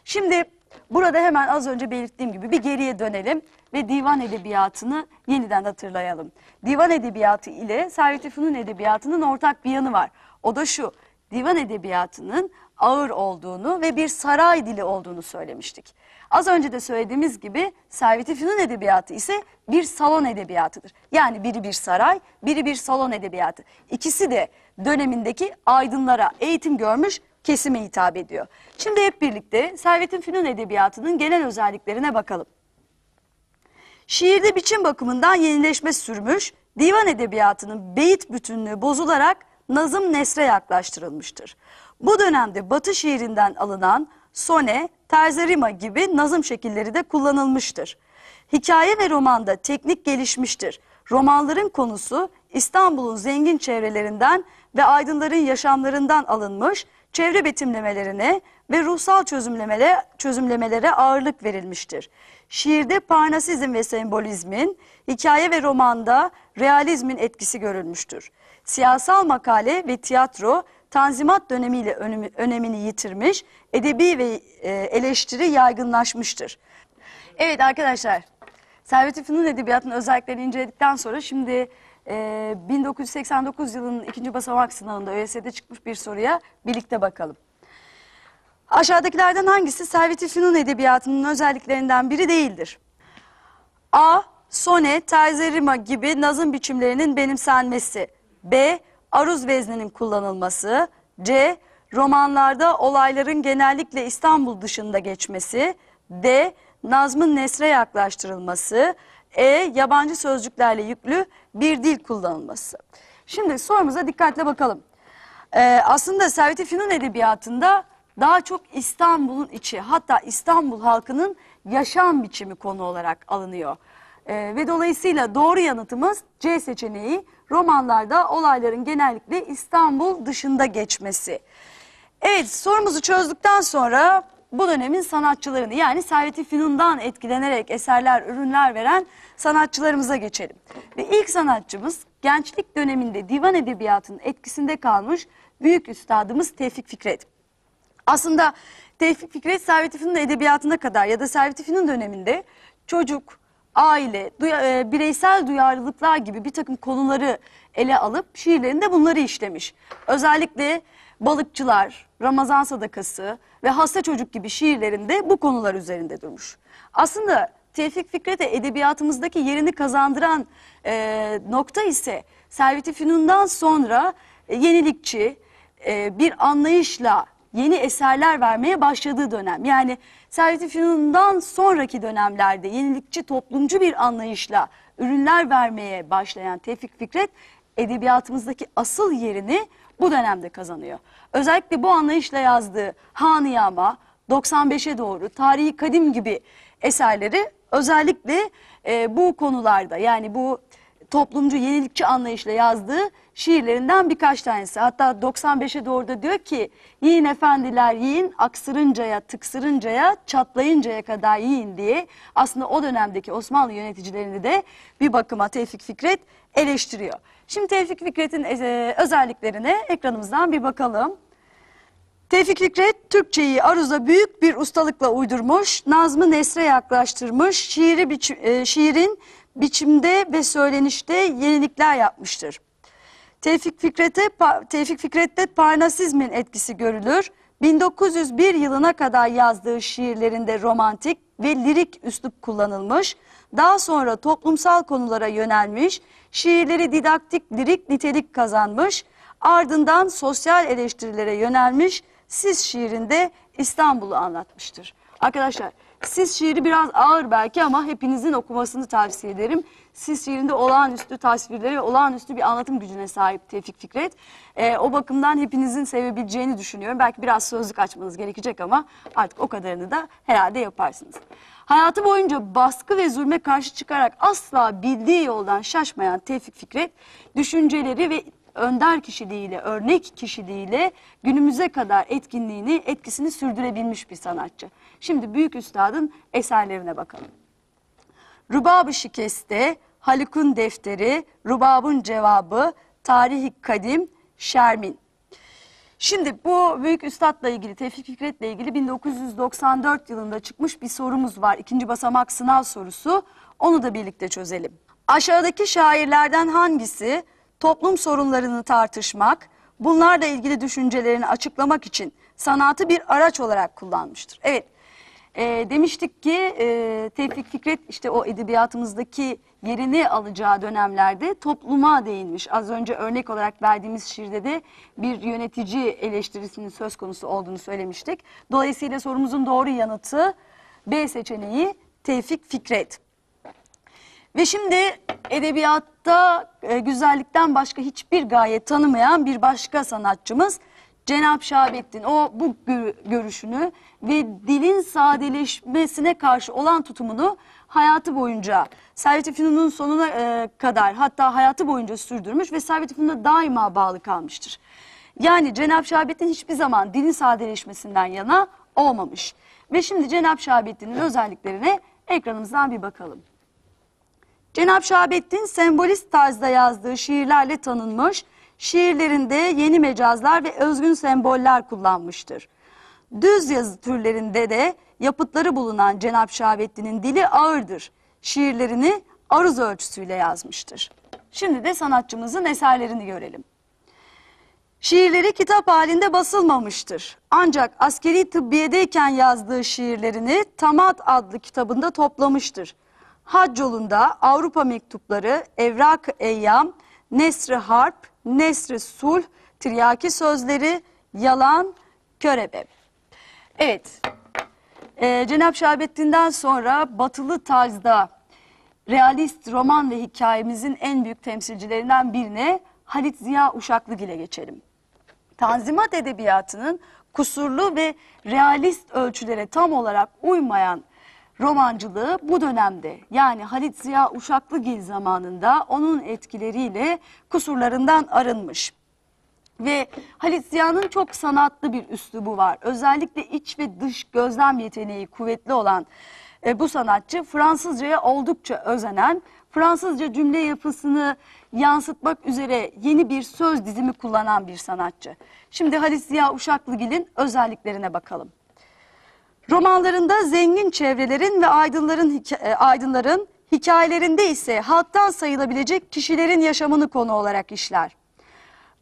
Şimdi burada hemen az önce belirttiğim gibi bir geriye dönelim ve divan edebiyatını yeniden hatırlayalım. Divan edebiyatı ile Servet-i Fünun edebiyatının ortak bir yanı var. O da şu, divan edebiyatının ağır olduğunu ve bir saray dili olduğunu söylemiştik. Az önce de söylediğimiz gibi Servet-i Fünun edebiyatı ise bir salon edebiyatıdır. Yani biri bir saray, biri bir salon edebiyatı. İkisi de dönemindeki aydınlara eğitim görmüş kesime hitap ediyor. Şimdi hep birlikte Servet-i Fünun edebiyatının genel özelliklerine bakalım. Şiirde biçim bakımından yenileşme sürmüş, divan edebiyatının beyit bütünlüğü bozularak nazım nesre yaklaştırılmıştır. Bu dönemde Batı şiirinden alınan sone, terzerima gibi nazım şekilleri de kullanılmıştır. Hikaye ve romanda teknik gelişmiştir. Romanların konusu İstanbul'un zengin çevrelerinden ve aydınların yaşamlarından alınmış, çevre betimlemelerine ve ruhsal çözümlemelere, çözümlemelere ağırlık verilmiştir. Şiirde parnasizm ve sembolizmin, hikaye ve romanda realizmin etkisi görülmüştür. Siyasal makale ve tiyatro, Tanzimat dönemiyle önemini yitirmiş, edebi ve eleştiri yaygınlaşmıştır. Evet arkadaşlar, Servet-i Fünun Edebiyatı'nın özelliklerini inceledikten sonra şimdi e, bin dokuz yüz seksen dokuz yılının ikinci basamak sınavında ÖYS'de çıkmış bir soruya birlikte bakalım. Aşağıdakilerden hangisi Servet-i Fünun Edebiyatı'nın özelliklerinden biri değildir? A. Sone, terzerima gibi nazım biçimlerinin benimsenmesi. B. Aruz vezninin kullanılması. C. Romanlarda olayların genellikle İstanbul dışında geçmesi. D. Nazmın nesre yaklaştırılması. E. Yabancı sözcüklerle yüklü bir dil kullanılması. Şimdi sorumuza dikkatle bakalım. Ee, aslında Servet-i Fünun edebiyatında daha çok İstanbul'un içi, hatta İstanbul halkının yaşam biçimi konu olarak alınıyor. Ee, ve dolayısıyla doğru yanıtımız C seçeneği, romanlarda olayların genellikle İstanbul dışında geçmesi. Evet, sorumuzu çözdükten sonra bu dönemin sanatçılarını, yani Servet-i Fünun'dan etkilenerek eserler, ürünler veren sanatçılarımıza geçelim. Ve ilk sanatçımız gençlik döneminde divan edebiyatının etkisinde kalmış büyük üstadımız Tevfik Fikret. Aslında Tevfik Fikret Servet-i Fünun edebiyatına kadar ya da Servet-i Fünun döneminde çocuk, aile, duya, bireysel duyarlılıklar gibi bir takım konuları ele alıp şiirlerinde bunları işlemiş. Özellikle Balıkçılar, Ramazan Sadakası ve Hasta Çocuk gibi şiirlerinde bu konular üzerinde durmuş. Aslında Tevfik Fikret'e edebiyatımızdaki yerini kazandıran e, nokta ise Servet-i Fünun'dan sonra e, yenilikçi e, bir anlayışla yeni eserler vermeye başladığı dönem. Yani Servet-i Fünun'dan sonraki dönemlerde yenilikçi, toplumcu bir anlayışla ürünler vermeye başlayan Tevfik Fikret, edebiyatımızdaki asıl yerini bu dönemde kazanıyor. Özellikle bu anlayışla yazdığı Haniyama, doksan beşe doğru, Tarihi Kadim gibi eserleri özellikle e, bu konularda, yani bu toplumcu, yenilikçi anlayışla yazdığı şiirlerinden birkaç tanesi. Hatta doksan beşe doğru da diyor ki, yiyin efendiler yiyin, aksırıncaya, tıksırıncaya, çatlayıncaya kadar yiyin diye. Aslında o dönemdeki Osmanlı yöneticilerini de bir bakıma Tevfik Fikret eleştiriyor. Şimdi Tevfik Fikret'in özelliklerine ekranımızdan bir bakalım. Tevfik Fikret, Türkçeyi aruza büyük bir ustalıkla uydurmuş, nazmı nesre yaklaştırmış, şiiri, şiirin biçimde ve söylenişte yenilikler yapmıştır. Tevfik Fikret'te Tevfik Fikret'te Parnasizmin etkisi görülür. bin dokuz yüz bir yılına kadar yazdığı şiirlerinde romantik ve lirik üslup kullanılmış, daha sonra toplumsal konulara yönelmiş, şiirleri didaktik lirik nitelik kazanmış, ardından sosyal eleştirilere yönelmiş, Siz şiirinde İstanbul'u anlatmıştır. Arkadaşlar, Siz şiiri biraz ağır belki ama hepinizin okumasını tavsiye ederim. Siz şiirinde olağanüstü tasvirleri ve olağanüstü bir anlatım gücüne sahip Tevfik Fikret. Ee, o bakımdan hepinizin sevebileceğini düşünüyorum. Belki biraz sözlük açmanız gerekecek ama artık o kadarını da herhalde yaparsınız. Hayatı boyunca baskı ve zulme karşı çıkarak asla bildiği yoldan şaşmayan Tevfik Fikret, düşünceleri ve önder kişiliğiyle, örnek kişiliğiyle günümüze kadar etkinliğini, etkisini sürdürebilmiş bir sanatçı. Şimdi büyük üstadın eserlerine bakalım. Rubab-ı Şikeste, Haluk'un Defteri, Rubab'ın Cevabı, Tarih-i Kadim, Şermin. Şimdi bu büyük üstadla ilgili, Tevfik Fikret'le ilgili bin dokuz yüz doksan dört yılında çıkmış bir sorumuz var. İkinci basamak sınav sorusu. Onu da birlikte çözelim. Aşağıdaki şairlerden hangisi toplum sorunlarını tartışmak, bunlarla ilgili düşüncelerini açıklamak için sanatı bir araç olarak kullanmıştır? Evet, e, demiştik ki e, Tevfik Fikret işte o edebiyatımızdaki yerini alacağı dönemlerde topluma değinmiş. Az önce örnek olarak verdiğimiz şiirde de bir yönetici eleştirisinin söz konusu olduğunu söylemiştik. Dolayısıyla sorumuzun doğru yanıtı B seçeneği Tevfik Fikret. Ve şimdi edebiyatta e, güzellikten başka hiçbir gaye tanımayan bir başka sanatçımız Cenab-ı Şahabettin. O bu görüşünü ve dilin sadeleşmesine karşı olan tutumunu hayatı boyunca Servet-i Fünun'un sonuna e, kadar, hatta hayatı boyunca sürdürmüş ve Servet-i Fünun'a daima bağlı kalmıştır. Yani Cenab-ı Şahabettin hiçbir zaman dilin sadeleşmesinden yana olmamış. Ve şimdi Cenab-ı Şahabettin'in özelliklerine ekranımızdan bir bakalım. Cenab-ı Şahabettin sembolist tarzda yazdığı şiirlerle tanınmış, şiirlerinde yeni mecazlar ve özgün semboller kullanmıştır. Düz yazı türlerinde de yapıtları bulunan Cenab-ı Şahabettin'in dili ağırdır. Şiirlerini aruz ölçüsüyle yazmıştır. Şimdi de sanatçımızın eserlerini görelim. Şiirleri kitap halinde basılmamıştır. Ancak askeri tıbbiyedeyken yazdığı şiirlerini Tamat adlı kitabında toplamıştır. Hac yolunda, Avrupa mektupları, Evrak-ı Eyyam, Nesr-i Harp, Nesr-i Sulh, Tiryaki Sözleri, Yalan, Körebe. Evet, ee, Cenab-ı Şahabettin'den sonra batılı tarzda realist roman ve hikayemizin en büyük temsilcilerinden birine Halit Ziya Uşaklıgil'e geçelim. Tanzimat edebiyatının kusurlu ve realist ölçülere tam olarak uymayan romancılığı bu dönemde, yani Halit Ziya Uşaklıgil zamanında onun etkileriyle kusurlarından arınmış. Ve Halit Ziya'nın çok sanatlı bir üslubu var. Özellikle iç ve dış gözlem yeteneği kuvvetli olan e, bu sanatçı Fransızca'ya oldukça özenen, Fransızca cümle yapısını yansıtmak üzere yeni bir söz dizimi kullanan bir sanatçı. Şimdi Halit Ziya Uşaklıgil'in özelliklerine bakalım. Romanlarında zengin çevrelerin ve aydınların, aydınların hikayelerinde ise halktan sayılabilecek kişilerin yaşamını konu olarak işler.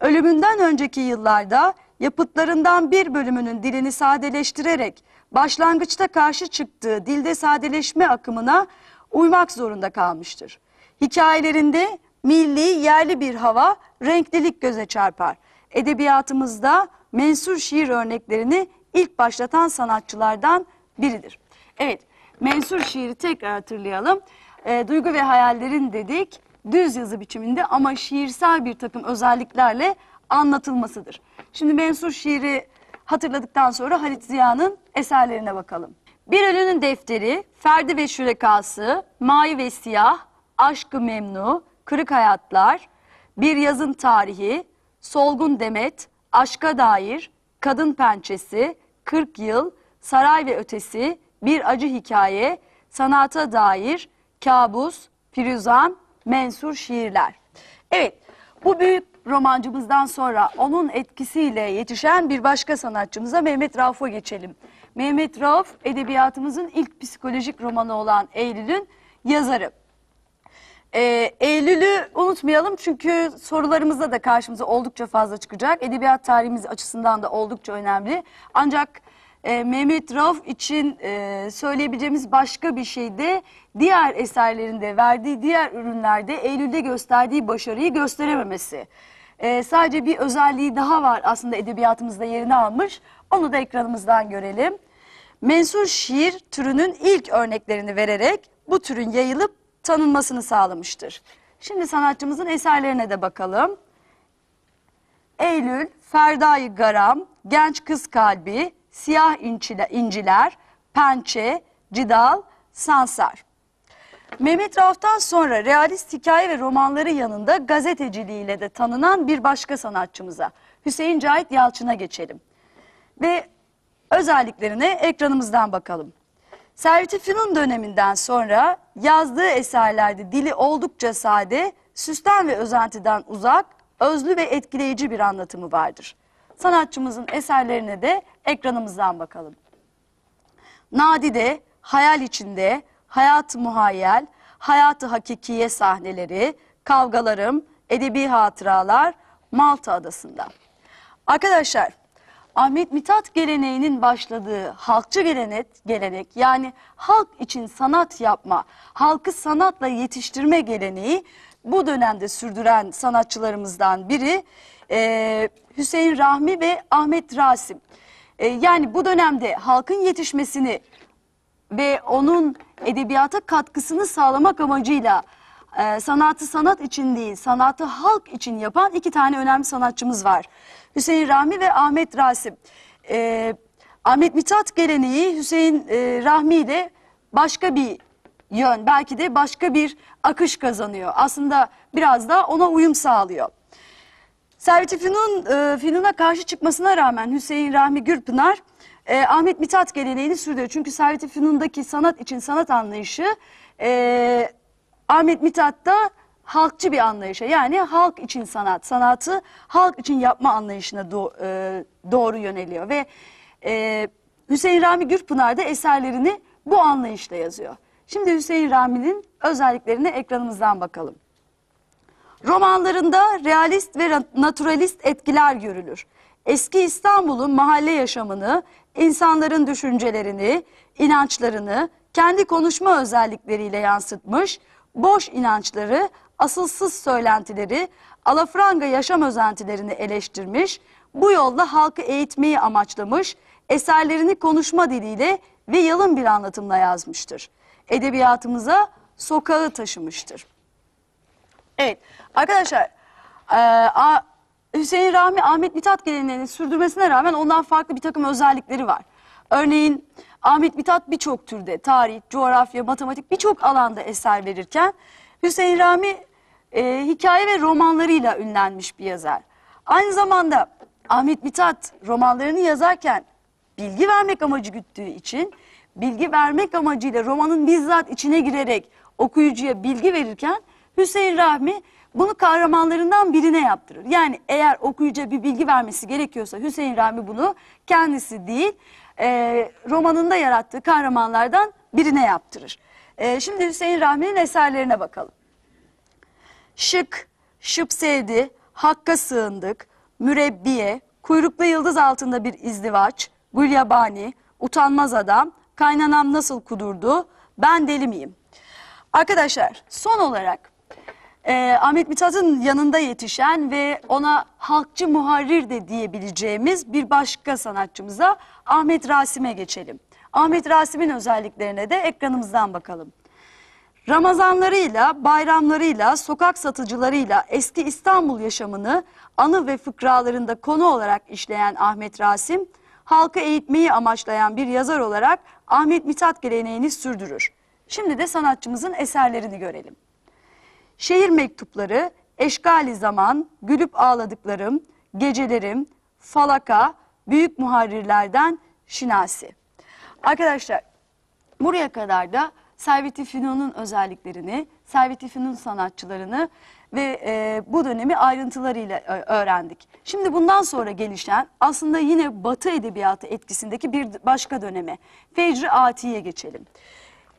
Ölümünden önceki yıllarda yapıtlarından bir bölümünün dilini sadeleştirerek başlangıçta karşı çıktığı dilde sadeleşme akımına uymak zorunda kalmıştır. Hikayelerinde milli, yerli bir hava, renklilik göze çarpar. Edebiyatımızda mensur şiir örneklerini İlk başlatan sanatçılardan biridir. Evet, mensur şiiri tekrar hatırlayalım. E, duygu ve hayallerin dedik, düz yazı biçiminde ama şiirsel bir takım özelliklerle anlatılmasıdır. Şimdi mensur şiiri hatırladıktan sonra Halit Ziya'nın eserlerine bakalım. Bir Ölünün Defteri, Ferdi ve Şürekası, Mavi ve Siyah, Aşk-ı Memnu, Kırık Hayatlar, Bir Yazın Tarihi, Solgun Demet, Aşka Dair, Kadın Pençesi, kırk Yıl, Saray ve Ötesi, Bir Acı Hikaye, Sanata Dair, Kabus, Firuzan, mensur şiirler. Evet, bu büyük romancımızdan sonra onun etkisiyle yetişen bir başka sanatçımıza Mehmet Rauf'a geçelim. Mehmet Rauf, edebiyatımızın ilk psikolojik romanı olan Eylül'ün yazarı. E, Eylül'ü unutmayalım çünkü sorularımızda da karşımıza oldukça fazla çıkacak. Edebiyat tarihimiz açısından da oldukça önemli. Ancak e, Mehmet Rauf için e, söyleyebileceğimiz başka bir şey de diğer eserlerinde verdiği diğer ürünlerde Eylül'de gösterdiği başarıyı gösterememesi. E, sadece bir özelliği daha var aslında edebiyatımızda yerini almış. Onu da ekranımızdan görelim. Mensur şiir türünün ilk örneklerini vererek bu türün yayılıp tanınmasını sağlamıştır. Şimdi sanatçımızın eserlerine de bakalım. Eylül, Ferda'yı Garam, Genç Kız Kalbi, Siyah İnciler, Pençe, Cidal, Sansar. Mehmet Rauf'tan sonra realist hikaye ve romanları yanında gazeteciliğiyle de tanınan bir başka sanatçımıza, Hüseyin Cahit Yalçın'a geçelim. Ve özelliklerine ekranımızdan bakalım. Servet-i Fünun döneminden sonra yazdığı eserlerde dili oldukça sade, süsten ve özentiden uzak, özlü ve etkileyici bir anlatımı vardır. Sanatçımızın eserlerine de ekranımızdan bakalım. Nadide, Hayal içinde, Hayat-ı Muhayyel, Hayat-ı Hakikiye sahneleri, Kavgalarım, Edebi Hatıralar, Malta Adası'nda. Arkadaşlar, Ahmet Mithat geleneğinin başladığı halkçı gelenek, gelenek yani halk için sanat yapma, halkı sanatla yetiştirme geleneği bu dönemde sürdüren sanatçılarımızdan biri e, Hüseyin Rahmi ve Ahmet Rasim. E, yani bu dönemde halkın yetişmesini ve onun edebiyata katkısını sağlamak amacıyla e, sanatı sanat için değil, sanatı halk için yapan iki tane önemli sanatçımız var. Hüseyin Rahmi ve Ahmet Rasim. Ee, Ahmet Mithat geleneği Hüseyin e, Rahmi ile başka bir yön, belki de başka bir akış kazanıyor. Aslında biraz da ona uyum sağlıyor. Servet-i Fünun, e, Fünun'a karşı çıkmasına rağmen Hüseyin Rahmi Gürpınar, e, Ahmet Mithat geleneğini sürdürüyor. Çünkü Servet-i Fünun'daki sanat için sanat anlayışı, e, Ahmet Mithat'ta halkçı bir anlayışa, yani halk için sanat, sanatı halk için yapma anlayışına do, e, doğru yöneliyor. Ve e, Hüseyin Rahmi Gürpınar da eserlerini bu anlayışla yazıyor. Şimdi Hüseyin Rahmi'nin özelliklerine ekranımızdan bakalım. Romanlarında realist ve naturalist etkiler görülür. Eski İstanbul'un mahalle yaşamını, insanların düşüncelerini, inançlarını kendi konuşma özellikleriyle yansıtmış, boş inançları, asılsız söylentileri, alafranga yaşam özentilerini eleştirmiş, bu yolla halkı eğitmeyi amaçlamış, eserlerini konuşma diliyle ve yalın bir anlatımla yazmıştır. Edebiyatımıza sokağı taşımıştır. Evet, arkadaşlar, Hüseyin Rahmi, Ahmet Mithat geleneğini sürdürmesine rağmen ondan farklı bir takım özellikleri var. Örneğin Ahmet Mithat birçok türde, tarih, coğrafya, matematik birçok alanda eser verirken, Hüseyin Rahmi e, hikaye ve romanlarıyla ünlenmiş bir yazar. Aynı zamanda Ahmet Mithat romanlarını yazarken bilgi vermek amacı güttüğü için, bilgi vermek amacıyla romanın bizzat içine girerek okuyucuya bilgi verirken, Hüseyin Rahmi bunu kahramanlarından birine yaptırır. Yani eğer okuyucuya bir bilgi vermesi gerekiyorsa Hüseyin Rahmi bunu kendisi değil, e, romanında yarattığı kahramanlardan birine yaptırır. Şimdi Hüseyin Rahmi'nin eserlerine bakalım. Şık, Şıp Sevdi, Hakka Sığındık, Mürebbiye, Kuyruklu Yıldız Altında Bir İzdivaç, Gulyabani, Utanmaz Adam, Kaynanam Nasıl Kudurdu, Ben Deli Miyim? Arkadaşlar, son olarak e, Ahmet Mithat'ın yanında yetişen ve ona halkçı muharrir de diyebileceğimiz bir başka sanatçımıza, Ahmet Rasim'e geçelim. Ahmet Rasim'in özelliklerine de ekranımızdan bakalım. Ramazanlarıyla, bayramlarıyla, sokak satıcılarıyla eski İstanbul yaşamını anı ve fıkralarında konu olarak işleyen Ahmet Rasim, halkı eğitmeyi amaçlayan bir yazar olarak Ahmet Mithat geleneğini sürdürür. Şimdi de sanatçımızın eserlerini görelim. Şehir Mektupları, Eşgali Zaman, Gülüp Ağladıklarım, Gecelerim, Falaka, Büyük Muharrirlerden Şinasi. Arkadaşlar, buraya kadar da Servet-i Fünun'un özelliklerini, Servet-i Fünun sanatçılarını ve e, bu dönemi ayrıntılarıyla öğrendik. Şimdi bundan sonra gelişen aslında yine Batı edebiyatı etkisindeki bir başka döneme, Fecr-i Ati'ye geçelim.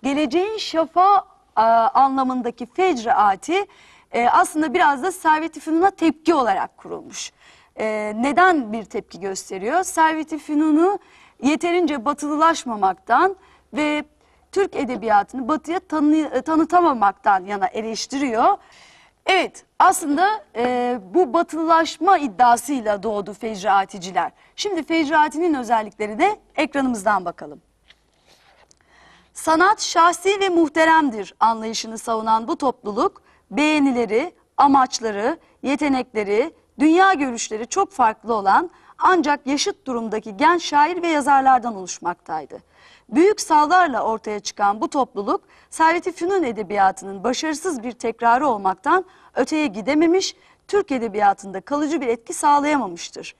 Geleceğin şafağı e, anlamındaki fecraati e, aslında biraz da Servet-i Fünun'a tepki olarak kurulmuş. E, neden bir tepki gösteriyor? Servet-i Fünun'u yeterince batılılaşmamaktan ve Türk edebiyatını batıya tanı, tanıtamamaktan yana eleştiriyor. Evet, aslında e, bu batılılaşma iddiasıyla doğdu fecraaticiler. Şimdi fecraatinin özelliklerine ekranımızdan bakalım. Sanat şahsi ve muhteremdir anlayışını savunan bu topluluk, beğenileri, amaçları, yetenekleri, dünya görüşleri çok farklı olan ancak yaşıt durumdaki genç şair ve yazarlardan oluşmaktaydı. Büyük savlarla ortaya çıkan bu topluluk, Servet-i Fünun edebiyatının başarısız bir tekrarı olmaktan öteye gidememiş, Türk edebiyatında kalıcı bir etki sağlayamamıştır.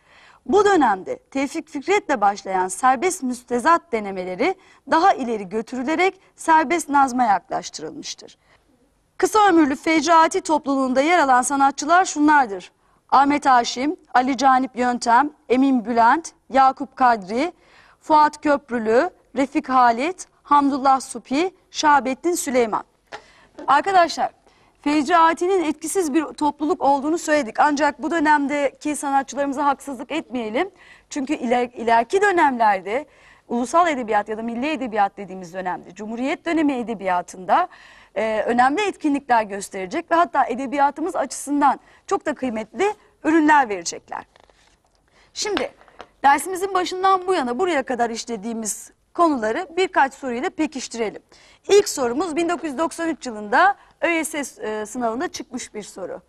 Bu dönemde Tevfik Fikret'le başlayan serbest müstezat denemeleri daha ileri götürülerek serbest nazma yaklaştırılmıştır. Kısa ömürlü fecraati topluluğunda yer alan sanatçılar şunlardır: Ahmet Haşim, Ali Canip Yöntem, Emin Bülent, Yakup Kadri, Fuat Köprülü, Refik Halit, Hamdullah Supi, Şahabettin Süleyman. Arkadaşlar, fecraatinin etkisiz bir topluluk olduğunu söyledik. Ancak bu dönemdeki sanatçılarımıza haksızlık etmeyelim. Çünkü iler, ileriki dönemlerde ulusal edebiyat ya da milli edebiyat dediğimiz dönemde, Cumhuriyet dönemi edebiyatında e, önemli etkinlikler gösterecek ve hatta edebiyatımız açısından çok da kıymetli ürünler verecekler. Şimdi dersimizin başından bu yana buraya kadar işlediğimiz konuları birkaç soruyla pekiştirelim. İlk sorumuz bin dokuz yüz doksan üç yılında ÖYS sınavında çıkmış bir soru.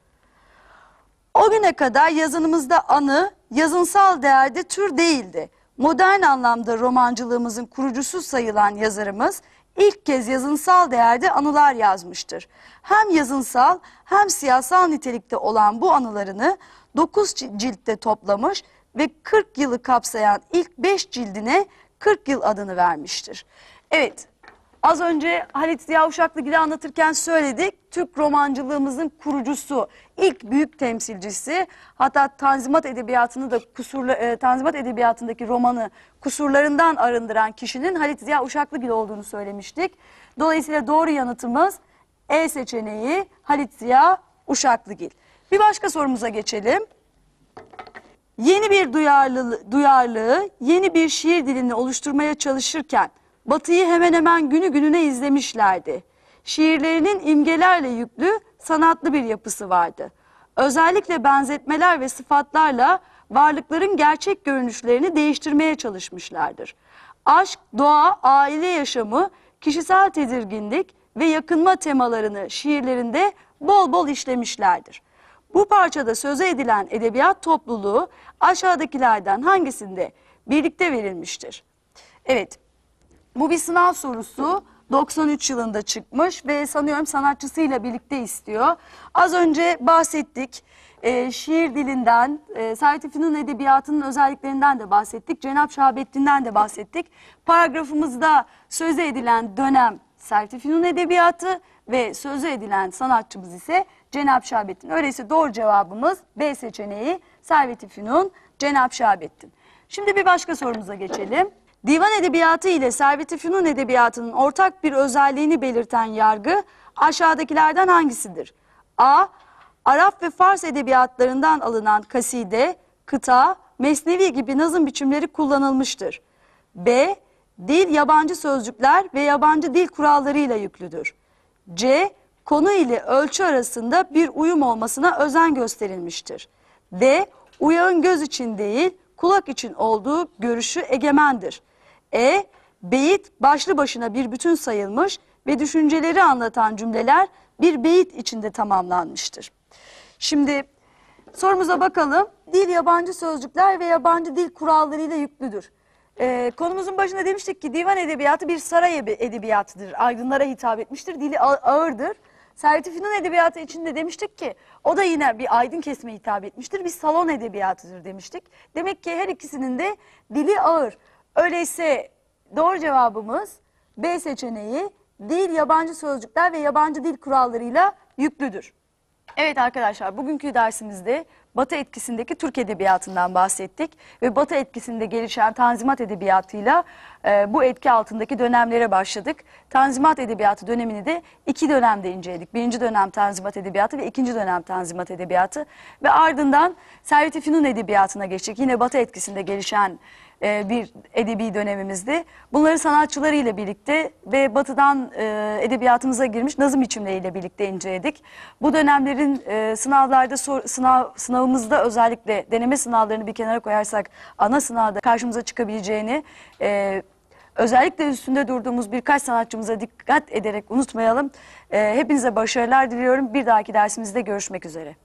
O güne kadar yazınımızda anı, yazınsal değerde tür değildi. Modern anlamda romancılığımızın kurucusu sayılan yazarımız ilk kez yazınsal değerde anılar yazmıştır. Hem yazınsal hem siyasal nitelikte olan bu anılarını dokuz ciltte toplamış ve kırk yılı kapsayan ilk beş cildine kırk yıl adını vermiştir. Evet, az önce Halit Ziya Uşaklıgil'i anlatırken söyledik. Türk romancılığımızın kurucusu, ilk büyük temsilcisi, hatta Tanzimat edebiyatını da kusurlu, Tanzimat edebiyatındaki romanı kusurlarından arındıran kişinin Halit Ziya Uşaklıgil olduğunu söylemiştik. Dolayısıyla doğru yanıtımız E seçeneği, Halit Ziya Uşaklıgil. Bir başka sorumuza geçelim. Yeni bir duyarlı, duyarlılığı, yeni bir şiir dilini oluşturmaya çalışırken Batı'yı hemen hemen günü gününe izlemişlerdi. Şiirlerinin imgelerle yüklü, sanatlı bir yapısı vardı. Özellikle benzetmeler ve sıfatlarla varlıkların gerçek görünüşlerini değiştirmeye çalışmışlardır. Aşk, doğa, aile yaşamı, kişisel tedirginlik ve yakınma temalarını şiirlerinde bol bol işlemişlerdir. Bu parçada söze edilen edebiyat topluluğu aşağıdakilerden hangisinde birlikte verilmiştir? Evet, bu bir sınav sorusu, doksan üç yılında çıkmış ve sanıyorum sanatçısıyla birlikte istiyor. Az önce bahsettik, e, şiir dilinden, e, Servet-i Fünun edebiyatının özelliklerinden de bahsettik, Cenab-ı Şahabettin'den de bahsettik. Paragrafımızda söze edilen dönem Servet-i Fünun edebiyatı ve söze edilen sanatçımız ise Cenab-ı Şahabettin. Öyleyse doğru cevabımız B seçeneği, Servet-i Fünun, Cenab-ı Şahabettin. Şimdi bir başka sorumuza geçelim. Divan edebiyatı ile Servet-i Fünun edebiyatının ortak bir özelliğini belirten yargı aşağıdakilerden hangisidir? A. Arap ve Fars edebiyatlarından alınan kaside, kıta, mesnevi gibi nazım biçimleri kullanılmıştır. B. Dil yabancı sözcükler ve yabancı dil kurallarıyla yüklüdür. C. Konu ile ölçü arasında bir uyum olmasına özen gösterilmiştir. D. Uyağın göz için değil, kulak için olduğu görüşü egemendir. E. Beyit başlı başına bir bütün sayılmış ve düşünceleri anlatan cümleler bir beyit içinde tamamlanmıştır. Şimdi sorumuza bakalım. Dil yabancı sözcükler ve yabancı dil kurallarıyla yüklüdür. Ee, konumuzun başında demiştik ki divan edebiyatı bir saray edebiyatıdır. Aydınlara hitap etmiştir, dili ağırdır. Servet-i Fünun edebiyatı içinde demiştik ki o da yine bir aydın kesime hitap etmiştir. Bir salon edebiyatıdır demiştik. Demek ki her ikisinin de dili ağır. Öyleyse doğru cevabımız B seçeneği, dil yabancı sözcükler ve yabancı dil kurallarıyla yüklüdür. Evet arkadaşlar, bugünkü dersimizde Batı etkisindeki Türk edebiyatından bahsettik ve Batı etkisinde gelişen Tanzimat edebiyatıyla e, bu etki altındaki dönemlere başladık. Tanzimat edebiyatı dönemini de iki dönemde inceledik. Birinci dönem Tanzimat edebiyatı ve ikinci dönem Tanzimat edebiyatı ve ardından Servet-i Fünun edebiyatına geçtik. Yine Batı etkisinde gelişen e, bir edebi dönemimizdi. Bunları sanatçılarıyla birlikte ve Batı'dan e, edebiyatımıza girmiş nazım biçimleriyle birlikte inceledik. Bu dönemlerin e, sınavlarda sor, sınav sınavımızda özellikle deneme sınavlarını bir kenara koyarsak ana sınavda karşımıza çıkabileceğini e, özellikle üstünde durduğumuz birkaç sanatçımıza dikkat ederek unutmayalım. E, hepinize başarılar diliyorum. Bir dahaki dersimizde görüşmek üzere.